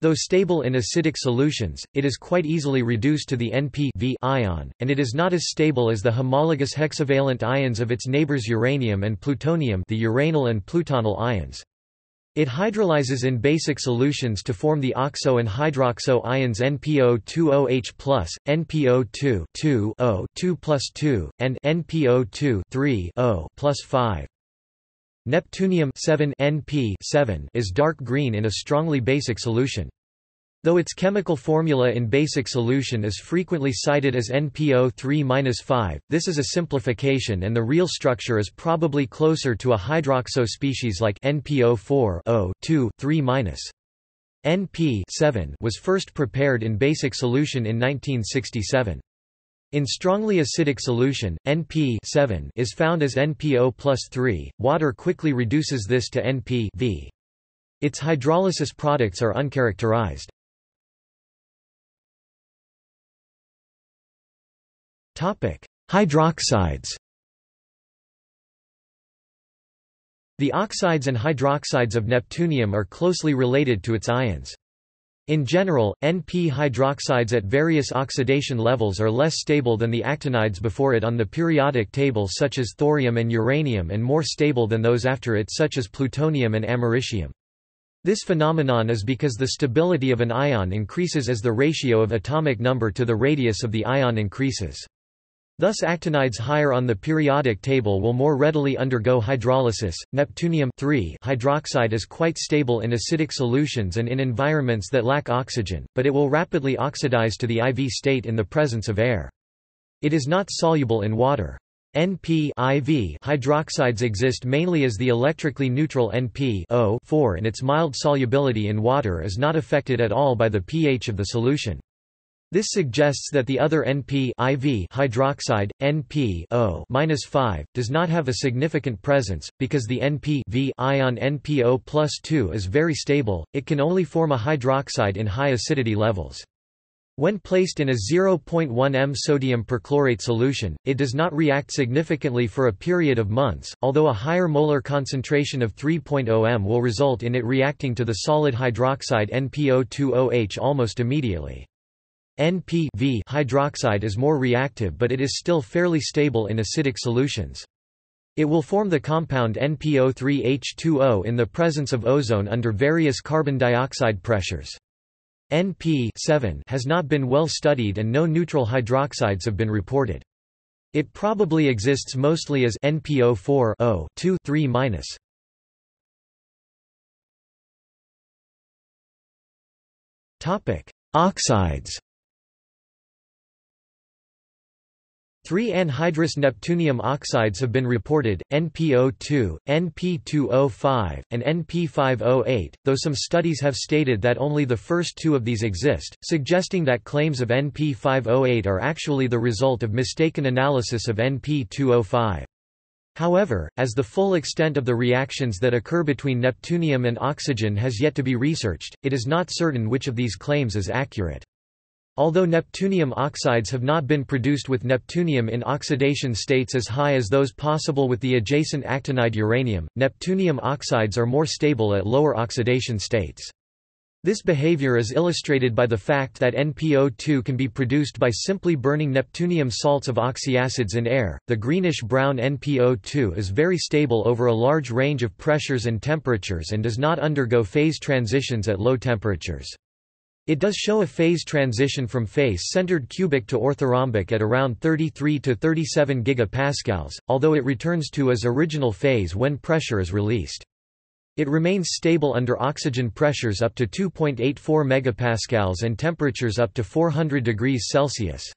Though stable in acidic solutions, it is quite easily reduced to the Np(V) ion, and it is not as stable as the homologous hexavalent ions of its neighbors uranium and plutonium, the uranyl and plutonyl ions. It hydrolyzes in basic solutions to form the oxo and hydroxo ions NPO2OH+, NPO2(2)O2+2, and NPO2(3)O+5. Neptunium (7) is dark green in a strongly basic solution. Though its chemical formula in basic solution is frequently cited as NPO3-5, this is a simplification and the real structure is probably closer to a hydroxo species like NPO4O2-3-. Np(7) was first prepared in basic solution in 1967. In strongly acidic solution, Np(7) is found as NPO+3. Water quickly reduces this to Np(V). Its hydrolysis products are uncharacterized. Hydroxides. The oxides and hydroxides of neptunium are closely related to its ions. In general, Np hydroxides at various oxidation levels are less stable than the actinides before it on the periodic table such as thorium and uranium, and more stable than those after it such as plutonium and americium. This phenomenon is because the stability of an ion increases as the ratio of atomic number to the radius of the ion increases. Thus, actinides higher on the periodic table will more readily undergo hydrolysis. Neptunium-3 hydroxide is quite stable in acidic solutions and in environments that lack oxygen, but it will rapidly oxidize to the IV state in the presence of air. It is not soluble in water. NP-IV hydroxides exist mainly as the electrically neutral NP(O)4, and its mild solubility in water is not affected at all by the pH of the solution. This suggests that the other NP-IV hydroxide, NP(O)-5, does not have a significant presence, because the NP(V) ion NPO+2 is very stable, it can only form a hydroxide in high acidity levels. When placed in a 0.1 m sodium perchlorate solution, it does not react significantly for a period of months, although a higher molar concentration of 3.0 m will result in it reacting to the solid hydroxide NPO2OH almost immediately. NP(V) hydroxide is more reactive, but it is still fairly stable in acidic solutions. It will form the compound NPO3H2O in the presence of ozone under various carbon dioxide pressures. NP(7) has not been well studied and no neutral hydroxides have been reported. It probably exists mostly as NPO4O2,3-. Topic: Oxides. 3 anhydrous neptunium oxides have been reported, NPO2, NP2O5, and NP5O8, though some studies have stated that only the first two of these exist, suggesting that claims of NP5O8 are actually the result of mistaken analysis of NP2O5. However, as the full extent of the reactions that occur between neptunium and oxygen has yet to be researched, it is not certain which of these claims is accurate. Although neptunium oxides have not been produced with neptunium in oxidation states as high as those possible with the adjacent actinide uranium, neptunium oxides are more stable at lower oxidation states. This behavior is illustrated by the fact that NPO2 can be produced by simply burning neptunium salts of oxyacids in air. The greenish-brown NPO2 is very stable over a large range of pressures and temperatures and does not undergo phase transitions at low temperatures. It does show a phase transition from phase-centered cubic to orthorhombic at around 33 to 37 GPa, although it returns to its original phase when pressure is released. It remains stable under oxygen pressures up to 2.84 MPa and temperatures up to 400 degrees Celsius.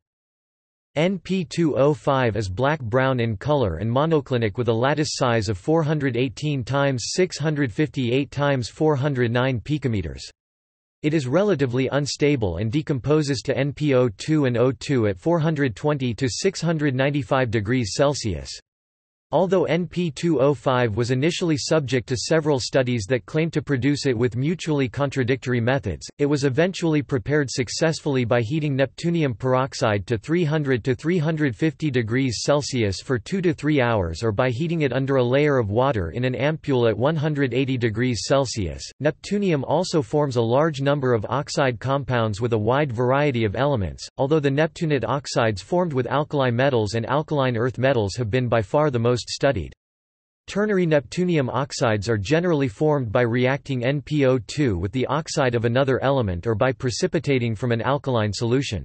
NP2O5 is black-brown in color and monoclinic with a lattice size of 418 × 658 × 409 picometers. It is relatively unstable and decomposes to NPO2 and O2 at 420 to 695 degrees Celsius. Although NP2O5 was initially subject to several studies that claimed to produce it with mutually contradictory methods, it was eventually prepared successfully by heating neptunium peroxide to 300 to 350 degrees Celsius for 2 to 3 hours or by heating it under a layer of water in an ampule at 180 degrees Celsius. Neptunium also forms a large number of oxide compounds with a wide variety of elements, although the neptunate oxides formed with alkali metals and alkaline earth metals have been by far the most studied. Ternary neptunium oxides are generally formed by reacting NPO2 with the oxide of another element or by precipitating from an alkaline solution.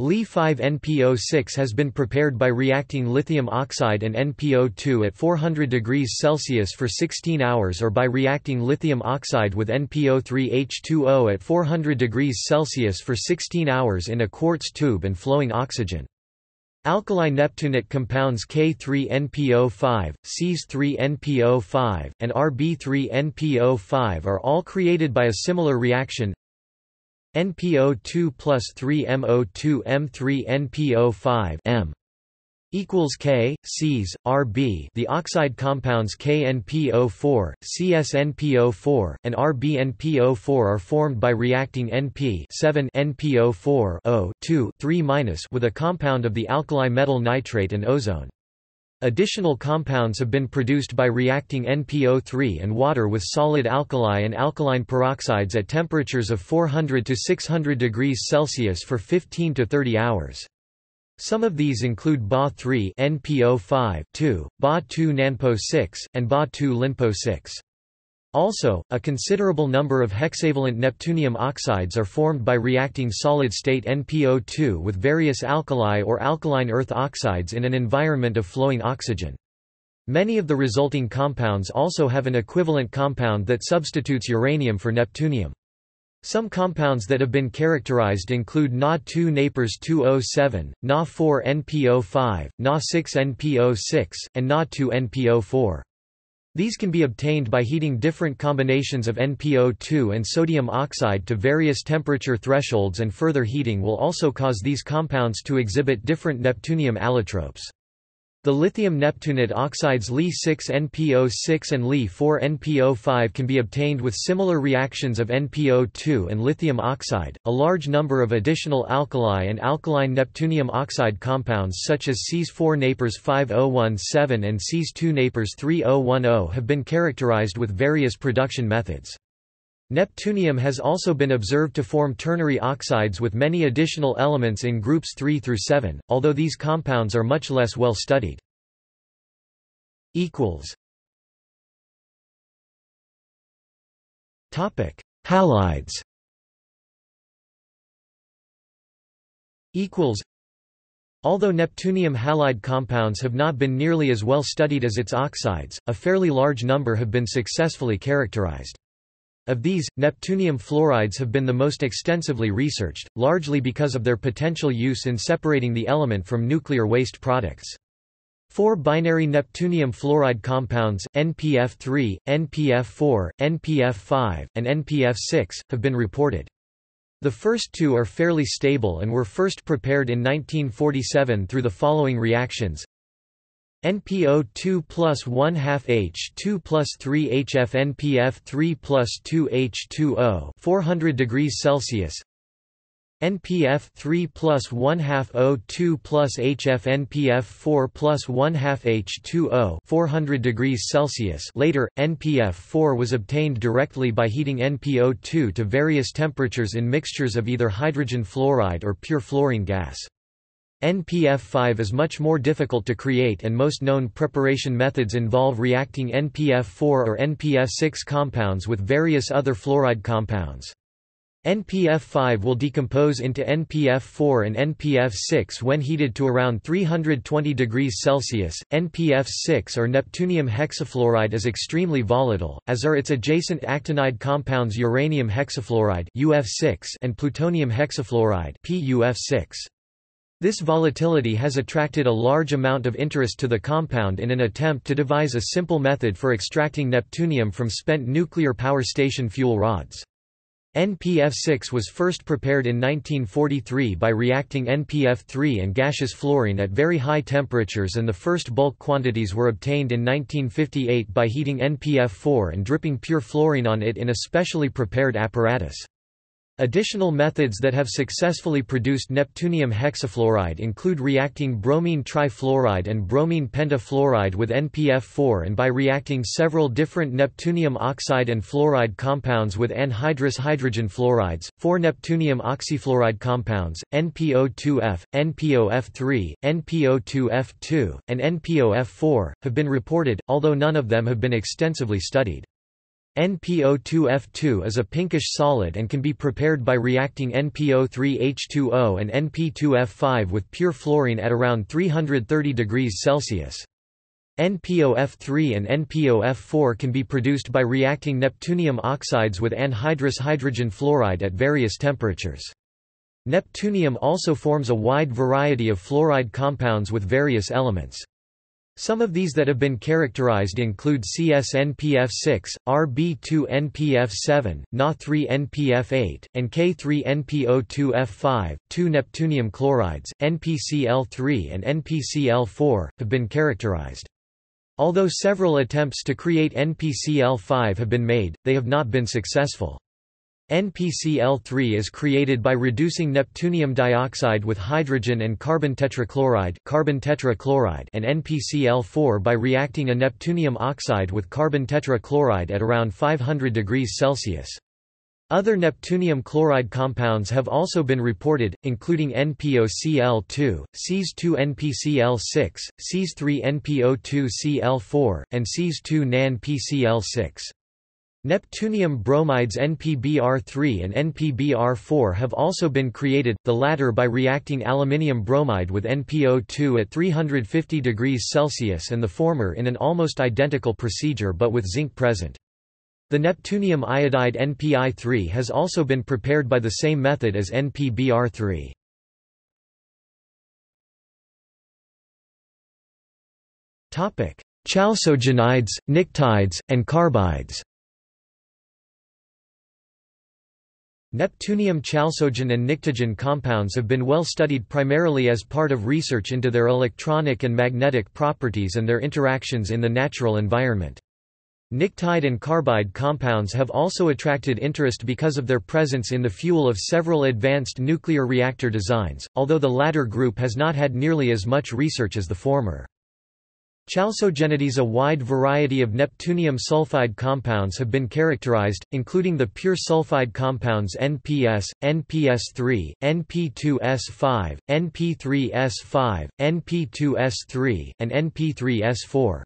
Li5NPO6 has been prepared by reacting lithium oxide and NPO2 at 400 degrees Celsius for 16 hours or by reacting lithium oxide with NPO3H2O at 400 degrees Celsius for 16 hours in a quartz tube and flowing oxygen. Alkaline neptunate compounds K3NPO5, Cs3NPO5, and Rb3NPO5 are all created by a similar reaction. NPO2 plus 3MO2 M3NPO5 M equals K, Cs, Rb. The oxide compounds KNPO4, CsNPO4, and RbNPO4 are formed by reacting NP(7)NPO4(O)2,3- with a compound of the alkali metal nitrate and ozone. Additional compounds have been produced by reacting NPO3 and water with solid alkali and alkaline peroxides at temperatures of 400 to 600 degrees Celsius for 15 to 30 hours. Some of these include Ba3NPO5, Ba2 NANPO6, and Ba2 LiNPO6. Also, a considerable number of hexavalent neptunium oxides are formed by reacting solid-state NPO2 with various alkali or alkaline earth oxides in an environment of flowing oxygen. Many of the resulting compounds also have an equivalent compound that substitutes uranium for neptunium. Some compounds that have been characterized include Na2Na207, Na4NPO5, Na6NPO6, and Na2NPO4. These can be obtained by heating different combinations of NPO2 and sodium oxide to various temperature thresholds, and further heating will also cause these compounds to exhibit different neptunium allotropes. The lithium neptunate oxides Li6NPO6 and Li4NPO5 can be obtained with similar reactions of NPO2 and lithium oxide. A large number of additional alkali and alkaline neptunium oxide compounds such as Cs4Na5017 and Cs2Na3010 have been characterized with various production methods. Neptunium has also been observed to form ternary oxides with many additional elements in groups 3 through 7, although these compounds are much less well studied. Halides. Although neptunium halide compounds have not been nearly as well studied as its oxides, a fairly large number have been successfully characterized. Of these, neptunium fluorides have been the most extensively researched, largely because of their potential use in separating the element from nuclear waste products. Four binary neptunium fluoride compounds, NPF3, NPF4, NPF5, and NPF6, have been reported. The first two are fairly stable and were first prepared in 1947 through the following reactions: NPO2 plus 1/2H2 plus 3HF NPF3 plus 2H2O 400 degrees Celsius, NPF3 plus 1/2O2 plus HF NPF4 plus 1/2H2O 400 degrees Celsius. Later, NPF4 was obtained directly by heating NPO2 to various temperatures in mixtures of either hydrogen fluoride or pure fluorine gas. NPF5 is much more difficult to create, and most known preparation methods involve reacting NPF4 or NPF6 compounds with various other fluoride compounds. NPF5 will decompose into NPF4 and NPF6 when heated to around 320 degrees Celsius. NPF6 or neptunium hexafluoride is extremely volatile, as are its adjacent actinide compounds uranium hexafluoride (UF6) and plutonium hexafluoride (PuF6). This volatility has attracted a large amount of interest to the compound in an attempt to devise a simple method for extracting neptunium from spent nuclear power station fuel rods. NPF6 was first prepared in 1943 by reacting NPF3 and gaseous fluorine at very high temperatures, and the first bulk quantities were obtained in 1958 by heating NPF4 and dripping pure fluorine on it in a specially prepared apparatus. Additional methods that have successfully produced neptunium hexafluoride include reacting bromine trifluoride and bromine pentafluoride with NPF4 and by reacting several different neptunium oxide and fluoride compounds with anhydrous hydrogen fluorides, four neptunium oxyfluoride compounds, NPO2F, NPOF3, NPO2F2, and NPOF4, have been reported, although none of them have been extensively studied. NPO2F2 is a pinkish solid and can be prepared by reacting NPO3H2O and NP2F5 with pure fluorine at around 330 degrees Celsius. NPOF3 and NPOF4 can be produced by reacting neptunium oxides with anhydrous hydrogen fluoride at various temperatures. Neptunium also forms a wide variety of fluoride compounds with various elements. Some of these that have been characterized include CsNPF6, Rb2NPF7, Na3NPF8, and K3NPO2F5. Two neptunium chlorides, NPCl3 and NPCl4, have been characterized. Although several attempts to create NPCl5 have been made, they have not been successful. NPCl3 is created by reducing neptunium dioxide with hydrogen and carbon tetrachloride and NPCl4 by reacting a neptunium oxide with carbon tetrachloride at around 500 degrees Celsius. Other neptunium chloride compounds have also been reported, including NPOCl2, Cs2NPCl6, Cs3NPO2Cl4, and Cs2NanPCl6. Neptunium bromides NPBr3 and NPBr4 have also been created, the latter by reacting aluminium bromide with NPO2 at 350 degrees Celsius and the former in an almost identical procedure but with zinc present. The neptunium iodide NPI3 has also been prepared by the same method as NPBr3. Chalcogenides, nictides, and carbides. Neptunium chalcogen and nictogen compounds have been well studied primarily as part of research into their electronic and magnetic properties and their interactions in the natural environment. Nictide and carbide compounds have also attracted interest because of their presence in the fuel of several advanced nuclear reactor designs, although the latter group has not had nearly as much research as the former. Chalcogenides. A wide variety of neptunium sulfide compounds have been characterized, including the pure sulfide compounds NPS, NPS3, NP2S5, NP3S5, NP2S3, and NP3S4.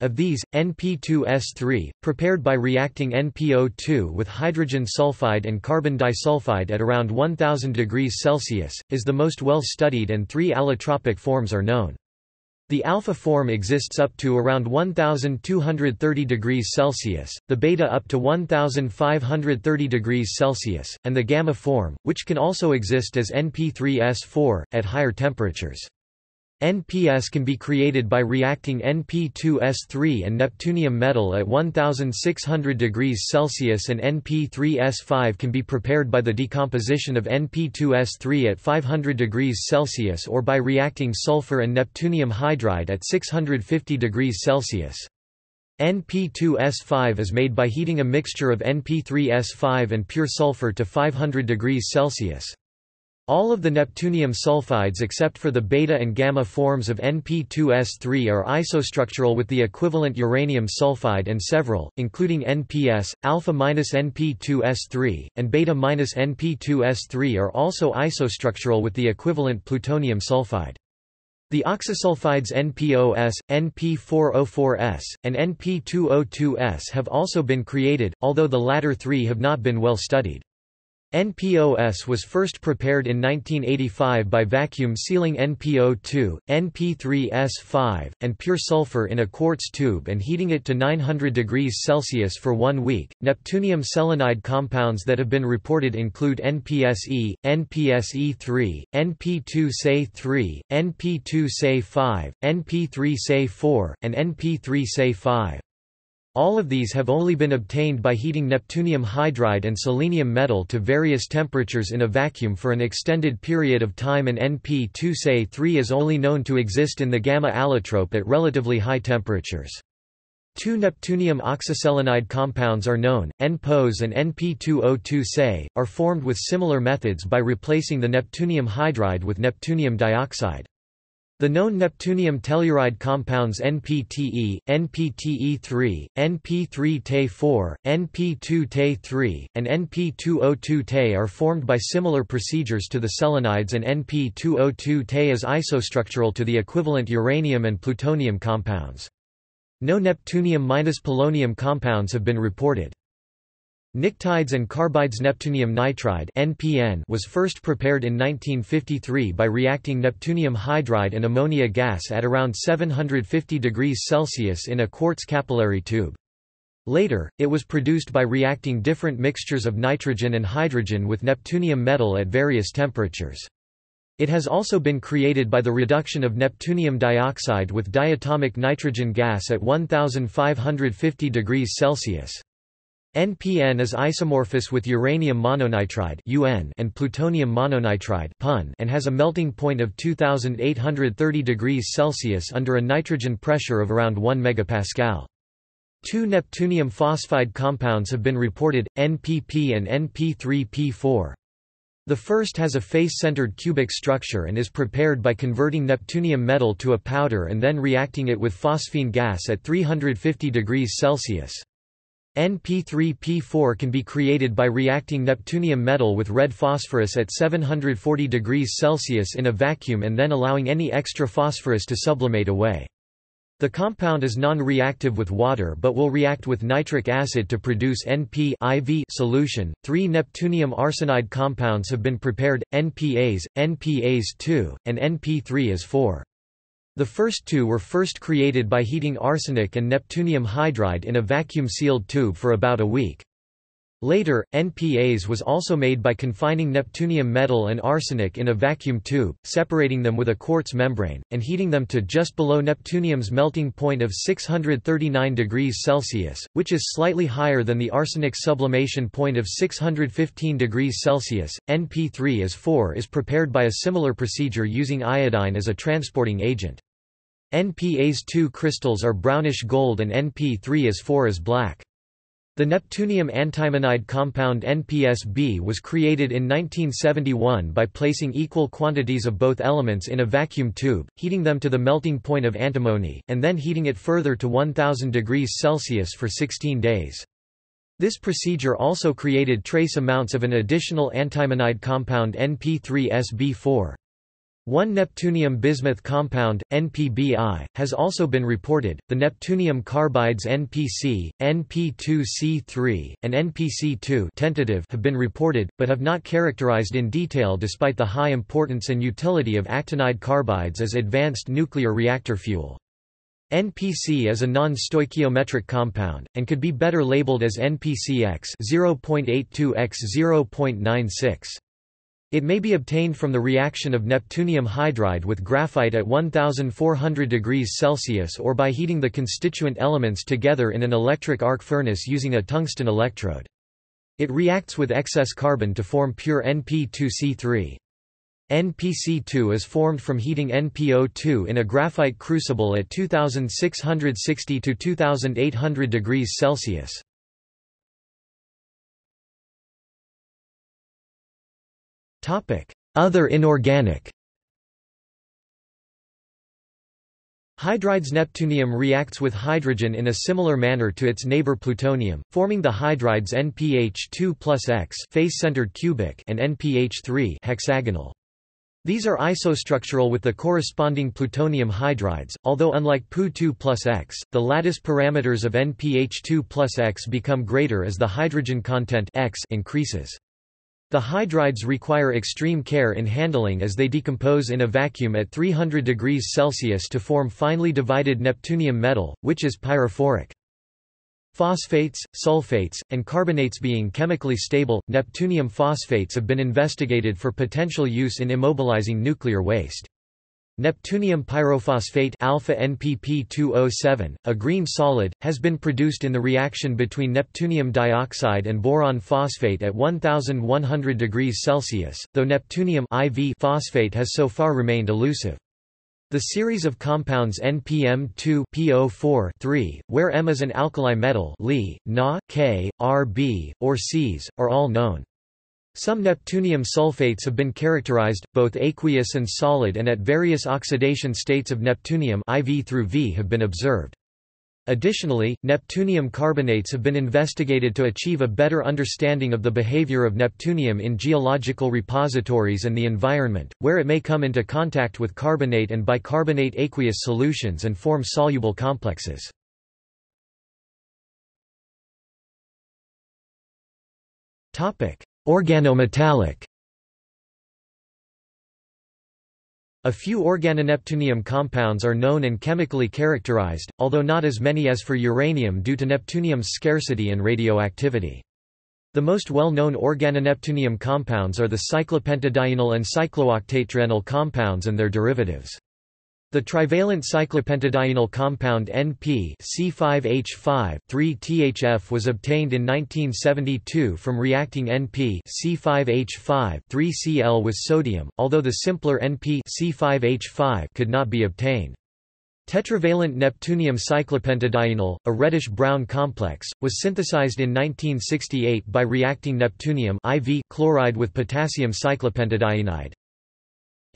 Of these, NP2S3, prepared by reacting NPO2 with hydrogen sulfide and carbon disulfide at around 1000 degrees Celsius, is the most well studied and three allotropic forms are known. The alpha form exists up to around 1230 degrees Celsius, the beta up to 1530 degrees Celsius, and the gamma form, which can also exist as NP3S4, at higher temperatures. NPS can be created by reacting NP2S3 and neptunium metal at 1600 degrees Celsius, and NP3S5 can be prepared by the decomposition of NP2S3 at 500 degrees Celsius or by reacting sulfur and neptunium hydride at 650 degrees Celsius. NP2S5 is made by heating a mixture of NP3S5 and pure sulfur to 500 degrees Celsius. All of the neptunium sulfides except for the beta and gamma forms of NP2S3 are isostructural with the equivalent uranium sulfide and several, including NPS, alpha-NP2S3, and beta-NP2S3 are also isostructural with the equivalent plutonium sulfide. The oxysulfides NPOS, NP404S, and NP202S have also been created, although the latter three have not been well studied. NPOS was first prepared in 1985 by vacuum sealing NPO2, NP3S5, and pure sulfur in a quartz tube and heating it to 900 degrees Celsius for 1 week. Neptunium selenide compounds that have been reported include NPSe, NPSe3, NP2Se3, NP2Se5, NP3Se4, and NP3Se5. All of these have only been obtained by heating neptunium hydride and selenium metal to various temperatures in a vacuum for an extended period of time, and NP2Se3 is only known to exist in the gamma allotrope at relatively high temperatures. Two neptunium oxyselenide compounds are known, NPOS and NP202Se, are formed with similar methods by replacing the neptunium hydride with neptunium dioxide. The known neptunium telluride compounds NPTe, NPTe3, NP3Te4, NP2Te3, and NP202Te are formed by similar procedures to the selenides, and NP202Te is isostructural to the equivalent uranium and plutonium compounds. No neptunium-polonium compounds have been reported. Nictides and carbides. Neptunium nitride (NPN) was first prepared in 1953 by reacting neptunium hydride and ammonia gas at around 750 degrees Celsius in a quartz capillary tube. Later, it was produced by reacting different mixtures of nitrogen and hydrogen with neptunium metal at various temperatures. It has also been created by the reduction of neptunium dioxide with diatomic nitrogen gas at 1550 degrees Celsius. NPN is isomorphous with uranium mononitride (UN) and plutonium mononitride (PuN) and has a melting point of 2830 degrees Celsius under a nitrogen pressure of around 1 MPa. Two neptunium phosphide compounds have been reported, NPP and NP3P4. The first has a face-centered cubic structure and is prepared by converting neptunium metal to a powder and then reacting it with phosphine gas at 350 degrees Celsius. NP3P4 can be created by reacting neptunium metal with red phosphorus at 740 degrees Celsius in a vacuum and then allowing any extra phosphorus to sublimate away. The compound is non-reactive with water but will react with nitric acid to produce NP(IV) solution. 3 neptunium arsenide compounds have been prepared, NPAs, NPAs2, and NP3As4. The first two were first created by heating arsenic and neptunium hydride in a vacuum-sealed tube for about a week. Later, NPAs was also made by confining neptunium metal and arsenic in a vacuum tube, separating them with a quartz membrane, and heating them to just below neptunium's melting point of 639 degrees Celsius, which is slightly higher than the arsenic sublimation point of 615 degrees Celsius. NP3As4 is prepared by a similar procedure using iodine as a transporting agent. NPAs2 crystals are brownish gold and NP3As4 is black. The neptunium antimonide compound NPSB was created in 1971 by placing equal quantities of both elements in a vacuum tube, heating them to the melting point of antimony, and then heating it further to 1000 degrees Celsius for 16 days. This procedure also created trace amounts of an additional antimonide compound NP3SB4. One neptunium bismuth compound, NPBI, has also been reported. The neptunium carbides NPC, NP2C3, and NPC2 tentative have been reported, but have not characterized in detail despite the high importance and utility of actinide carbides as advanced nuclear reactor fuel. NPC is a non-stoichiometric compound, and could be better labeled as NPCX 0.82x 0.96. It may be obtained from the reaction of neptunium hydride with graphite at 1400 degrees Celsius or by heating the constituent elements together in an electric arc furnace using a tungsten electrode. It reacts with excess carbon to form pure NP2C3. NPC2 is formed from heating NPO2 in a graphite crucible at 2660 to 2800 degrees Celsius. Other inorganic. Hydrides. Neptunium reacts with hydrogen in a similar manner to its neighbor plutonium, forming the hydrides NPH2+X face-centered cubic and NPH3 hexagonal. These are isostructural with the corresponding plutonium hydrides, although unlike Pu2+X, the lattice parameters of NPH2+X become greater as the hydrogen content X increases. The hydrides require extreme care in handling as they decompose in a vacuum at 300 degrees Celsius to form finely divided neptunium metal, which is pyrophoric. Phosphates, sulfates, and carbonates. Being chemically stable, neptunium phosphates have been investigated for potential use in immobilizing nuclear waste. Neptunium pyrophosphate alpha NPP207, a green solid, has been produced in the reaction between neptunium dioxide and boron phosphate at 1100 degrees Celsius, though neptunium IV phosphate has so far remained elusive. The series of compounds NPM2-PO4-3, where M is an alkali metal, Li, Na, K, Rb, or Cs, are all known. Some neptunium sulfates have been characterized, both aqueous and solid, and at various oxidation states of neptunium IV through V have been observed. Additionally, neptunium carbonates have been investigated to achieve a better understanding of the behavior of neptunium in geological repositories and the environment, where it may come into contact with carbonate and bicarbonate aqueous solutions and form soluble complexes. Organometallic. A few organoneptunium compounds are known and chemically characterized, although not as many as for uranium due to neptunium's scarcity and radioactivity. The most well-known organoneptunium compounds are the cyclopentadienyl and cyclooctatetraenyl compounds and their derivatives. The trivalent cyclopentadienyl compound NP C5H5(3)THF was obtained in 1972 from reacting NP C5H5(3)Cl with sodium, although the simpler NP C5H5 could not be obtained. Tetravalent neptunium cyclopentadienyl, a reddish-brown complex, was synthesized in 1968 by reacting neptunium IV chloride with potassium cyclopentadienide.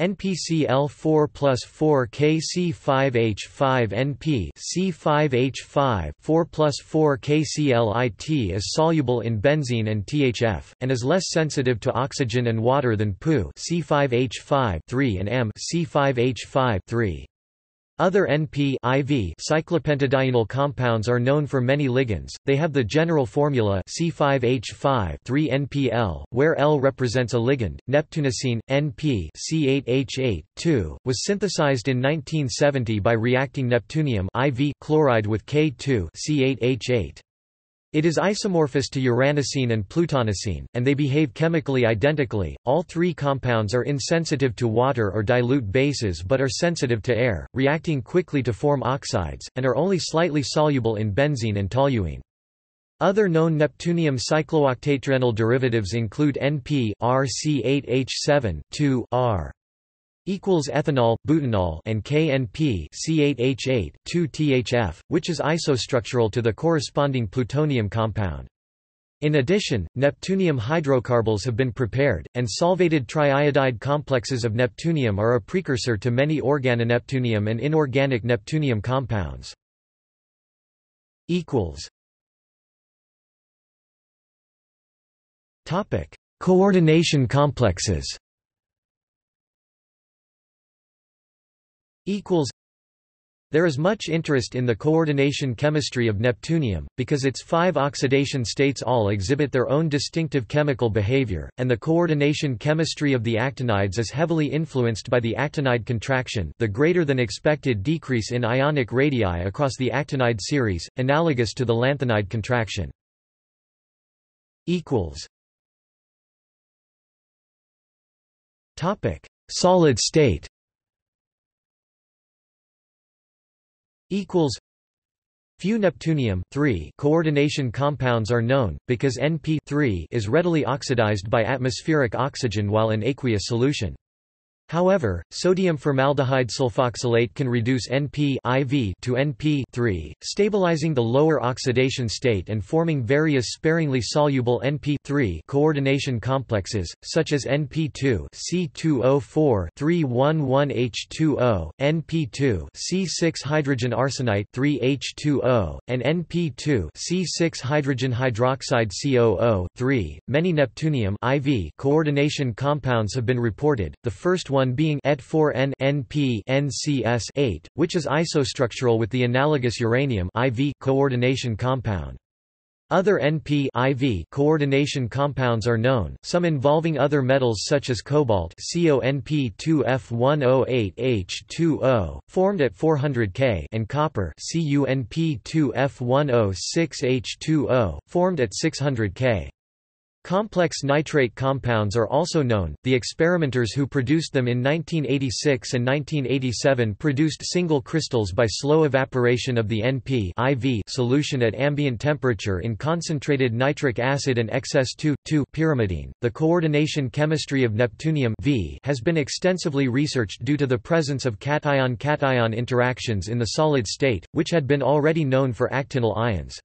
NPCl4+4KC5H5NP C5H5(4+4KCl)IT is soluble in benzene and THF, and is less sensitive to oxygen and water than Pu C5H5(3) and M C5H5(3). Other NP-IV cyclopentadienyl compounds are known for many ligands. They have the general formula C5H5,3NPL, where L represents a ligand. Neptunocene, NP C8H8,2, was synthesized in 1970 by reacting neptunium IV chloride with K2 C8H8. It is isomorphous to uranosine and plutonocene, and they behave chemically identically. All three compounds are insensitive to water or dilute bases but are sensitive to air, reacting quickly to form oxides, and are only slightly soluble in benzene and toluene. Other known neptunium cyclooctatrenyl derivatives include NP RC8H7,2R equals ethanol, butanol, and KNP C8H8,2THF, which is isostructural to the corresponding plutonium compound. In addition, neptunium hydrocarbons have been prepared, and solvated triiodide complexes of neptunium are a precursor to many organoneptunium and inorganic neptunium compounds. Topic: Coordination complexes. There is much interest in the coordination chemistry of neptunium, because its five oxidation states all exhibit their own distinctive chemical behavior, and the coordination chemistry of the actinides is heavily influenced by the actinide contraction, the greater than expected decrease in ionic radii across the actinide series, analogous to the lanthanide contraction. Topic: Solid state. Few neptunium coordination compounds are known, because NP is readily oxidized by atmospheric oxygen while in aqueous solution. However, sodium formaldehyde sulfoxylate can reduce NP-IV to NP, stabilizing the lower oxidation state and forming various sparingly soluble NP coordination complexes, such as NP2 C2O4-311H2O, NP2 C6 hydrogen arsenide 3H2O, and NP2 C6 hydrogen hydroxide COO3. Many neptunium IV coordination compounds have been reported, the first one being ED4N NP NCS8, which is isostructural with the analogous uranium IV coordination compound. Other NP IV coordination compounds are known, some involving other metals such as cobalt CONP2F108H2O, formed at 400 K, and copper CUNP2F106H2O, formed at 600 K. Complex nitrate compounds are also known. The experimenters who produced them in 1986 and 1987 produced single crystals by slow evaporation of the NP-IV solution at ambient temperature in concentrated nitric acid and excess 2,2-pyrimidine. The coordination chemistry of neptunium V has been extensively researched due to the presence of cation-cation interactions in the solid state, which had been already known for actinyl ions.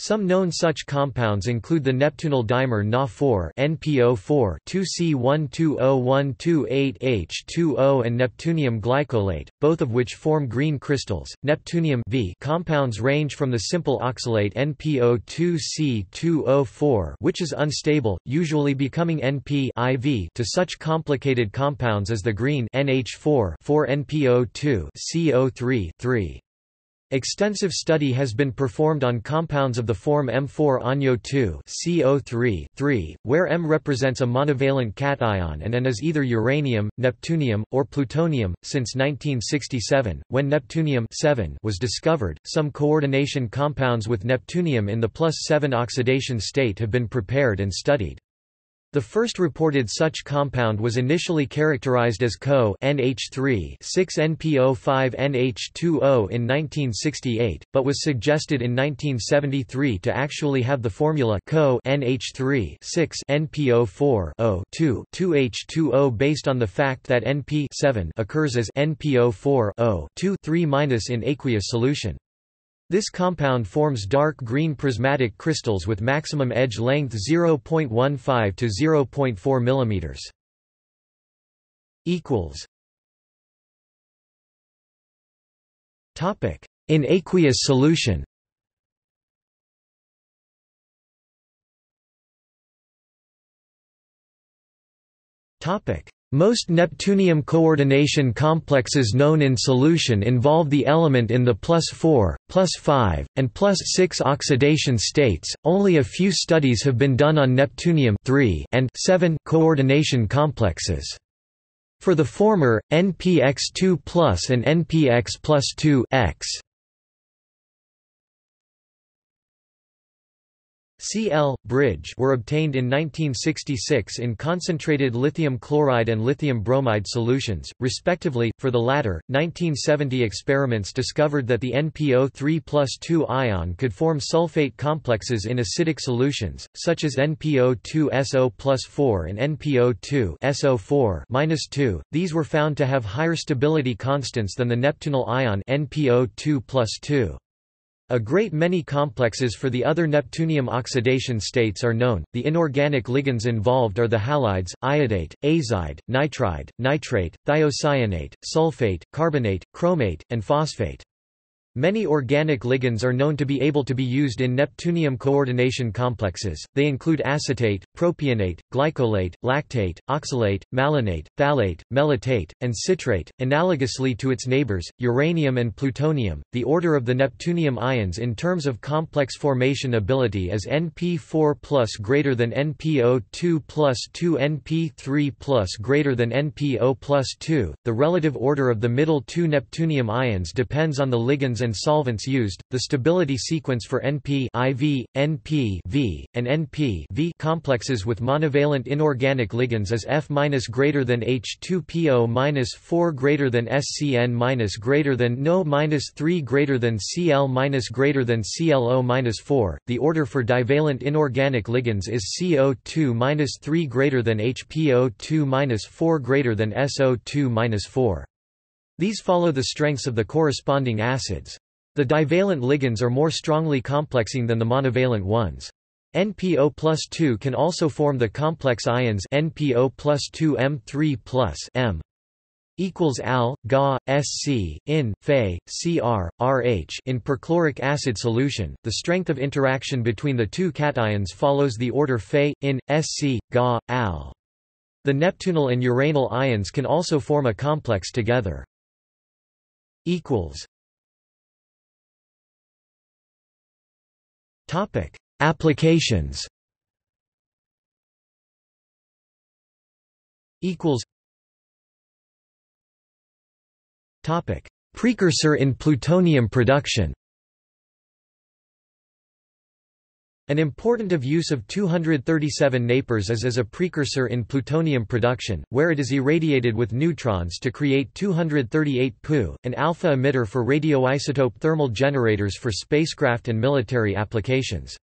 Some known such compounds include the neptunyl dimer Na4 NPO4 2C12O1288H2O and neptunium glycolate, both of which form green crystals. Neptunium V compounds range from the simple oxalate NPO2C2O4, which is unstable, usually becoming NP-IV, to such complicated compounds as the green NH4 4NPO2CO3. Extensive study has been performed on compounds of the form M4-O2-CO3, where M represents a monovalent cation and N is either uranium, neptunium, or plutonium. Since 1967, when neptunium was discovered, some coordination compounds with neptunium in the +7 oxidation state have been prepared and studied. The first reported such compound was initially characterized as Co-NH3,6NPO5NH2O in 1968, but was suggested in 1973 to actually have the formula Co-NH3,6NPO4O2,2H2O based on the fact that NP occurs as NPO4O2,3- in aqueous solution. This compound forms dark green prismatic crystals with maximum edge length 0.15 to 0.4 millimeters. Topic: In aqueous solution. Topic: Most neptunium coordination complexes known in solution involve the element in the +4, +5, and +6 oxidation states. Only a few studies have been done on neptunium (3) and (7) coordination complexes. For the former, NPX2+ and NPX+2(X). Cl bridge were obtained in 1966 in concentrated lithium chloride and lithium bromide solutions, respectively. For the latter, 1970 experiments discovered that the NPO3+2 ion could form sulfate complexes in acidic solutions, such as NPO2SO+4 and NPO2SO4-2. These were found to have higher stability constants than the neptunal ion NPO2+2. A great many complexes for the other neptunium oxidation states are known. The inorganic ligands involved are the halides, iodate, azide, nitride, nitrate, thiocyanate, sulfate, carbonate, chromate, and phosphate. Many organic ligands are known to be able to be used in neptunium coordination complexes. They include acetate, propionate, glycolate, lactate, oxalate, malonate, phthalate, melatate, and citrate. Analogously to its neighbors, uranium and plutonium, the order of the neptunium ions in terms of complex formation ability is Np4+ greater than Npo2+2, Np3+ greater than Npo+2. The relative order of the middle two neptunium ions depends on the ligands and solvents used. The stability sequence for NP IV, NP V, and NP V complexes with monovalent inorganic ligands is F- greater than H2PO-4 greater than SCN- greater than NO-3 greater than Cl- greater than ClO-4. The order for divalent inorganic ligands is CO2-3 greater than HPO2-4 greater than SO2-4. These follow the strengths of the corresponding acids. The divalent ligands are more strongly complexing than the monovalent ones. NPO+2 can also form the complex ions NPO+2M3+(M) = Al, Ga, Sc, In, Fe, Cr, Rh in perchloric acid solution. The strength of interaction between the two cations follows the order Fe, In, Sc, Ga, Al. The neptunal and uranyl ions can also form a complex together. Topic: Applications. Topic: Precursor in plutonium production. An important use of 237 napers is as a precursor in plutonium production, where it is irradiated with neutrons to create 238 Pu, an alpha emitter for radioisotope thermal generators for spacecraft and military applications.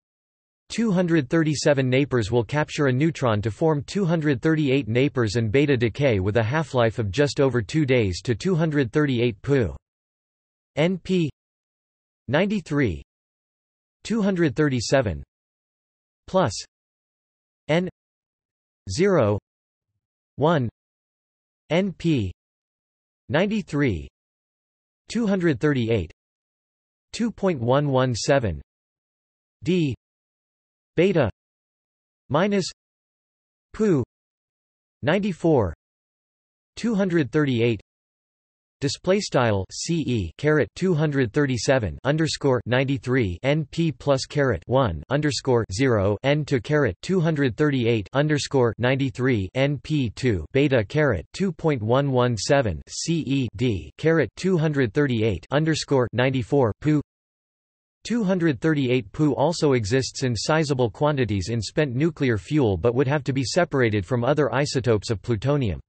237 napers will capture a neutron to form 238 napers and beta decay with a half-life of just over 2 days to 238 Pu. Np 93 237 plus N 0 1 NP 93 238 2.117 D beta minus Pu 94 238 Display style CE caret 237 underscore 93 NP plus caret 1 underscore 0 N to caret 238 underscore 93 NP 2 beta caret 2.117 CE D caret 238 underscore 94 Pu. 238 Pu also exists in sizable quantities in spent nuclear fuel, but would have to be separated from other isotopes of plutonium.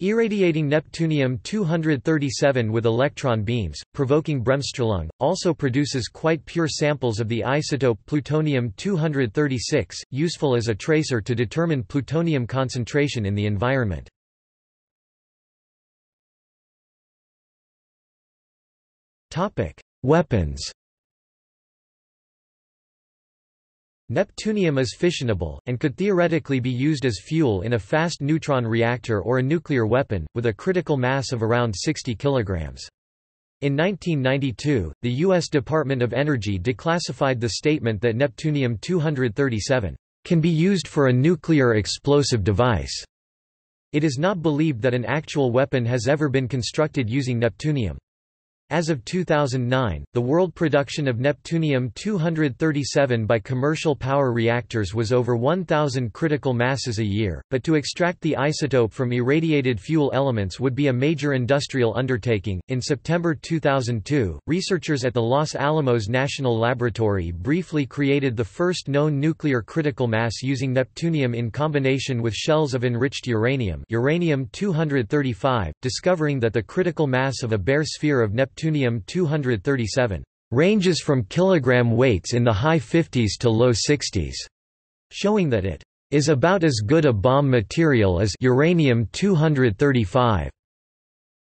Irradiating neptunium-237 with electron beams, provoking bremsstrahlung, also produces quite pure samples of the isotope plutonium-236, useful as a tracer to determine plutonium concentration in the environment. Weapons. Neptunium is fissionable, and could theoretically be used as fuel in a fast neutron reactor or a nuclear weapon, with a critical mass of around 60 kg. In 1992, the U.S. Department of Energy declassified the statement that neptunium-237 can be used for a nuclear explosive device. It is not believed that an actual weapon has ever been constructed using neptunium. As of 2009, the world production of neptunium-237 by commercial power reactors was over 1,000 critical masses a year, but to extract the isotope from irradiated fuel elements would be a major industrial undertaking. In September 2002, researchers at the Los Alamos National Laboratory briefly created the first known nuclear critical mass using neptunium in combination with shells of enriched uranium, uranium-235, discovering that the critical mass of a bare sphere of neptunium-237 ranges from kilogram weights in the high 50s to low 60s, showing that it is about as good a bomb material as uranium-235.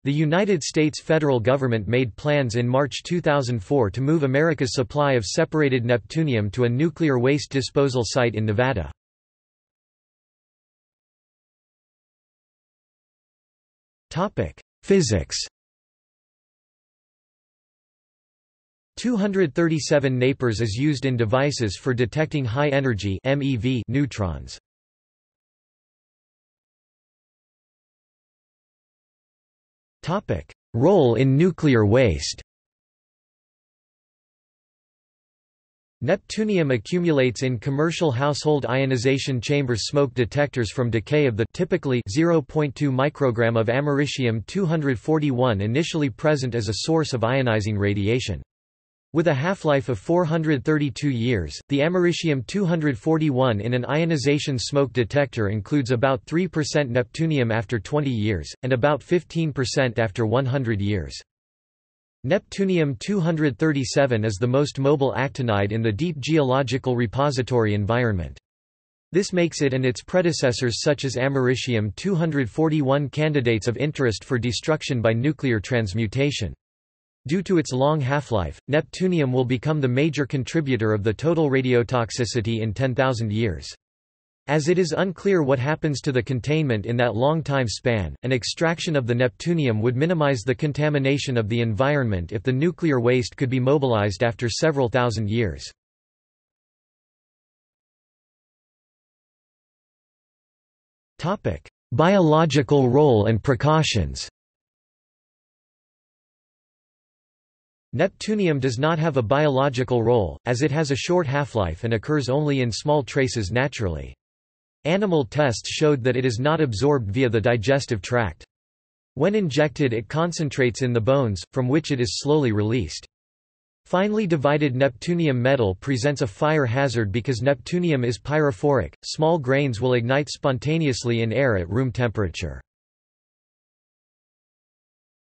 The United States federal government made plans in March 2004 to move America's supply of separated neptunium to a nuclear waste disposal site in Nevada. Topic: Physics. 237 napers is used in devices for detecting high-energy (MEV) neutrons. Topic: Role in nuclear waste. Neptunium accumulates in commercial household ionization chamber smoke detectors from decay of the typically 0.2 microgram of americium-241 initially present as a source of ionizing radiation. With a half-life of 432 years, the americium-241 in an ionization smoke detector includes about 3% neptunium after 20 years, and about 15% after 100 years. Neptunium-237 is the most mobile actinide in the deep geological repository environment. This makes it and its predecessors such as americium-241 candidates of interest for destruction by nuclear transmutation. Due to its long half-life, neptunium will become the major contributor of the total radiotoxicity in 10,000 years. As it is unclear what happens to the containment in that long time span, an extraction of the neptunium would minimize the contamination of the environment if the nuclear waste could be mobilized after several thousand years. Topic: Biological role and precautions. Neptunium does not have a biological role, as it has a short half-life and occurs only in small traces naturally. Animal tests showed that it is not absorbed via the digestive tract. When injected, it concentrates in the bones, from which it is slowly released. Finely divided neptunium metal presents a fire hazard because neptunium is pyrophoric. Small grains will ignite spontaneously in air at room temperature.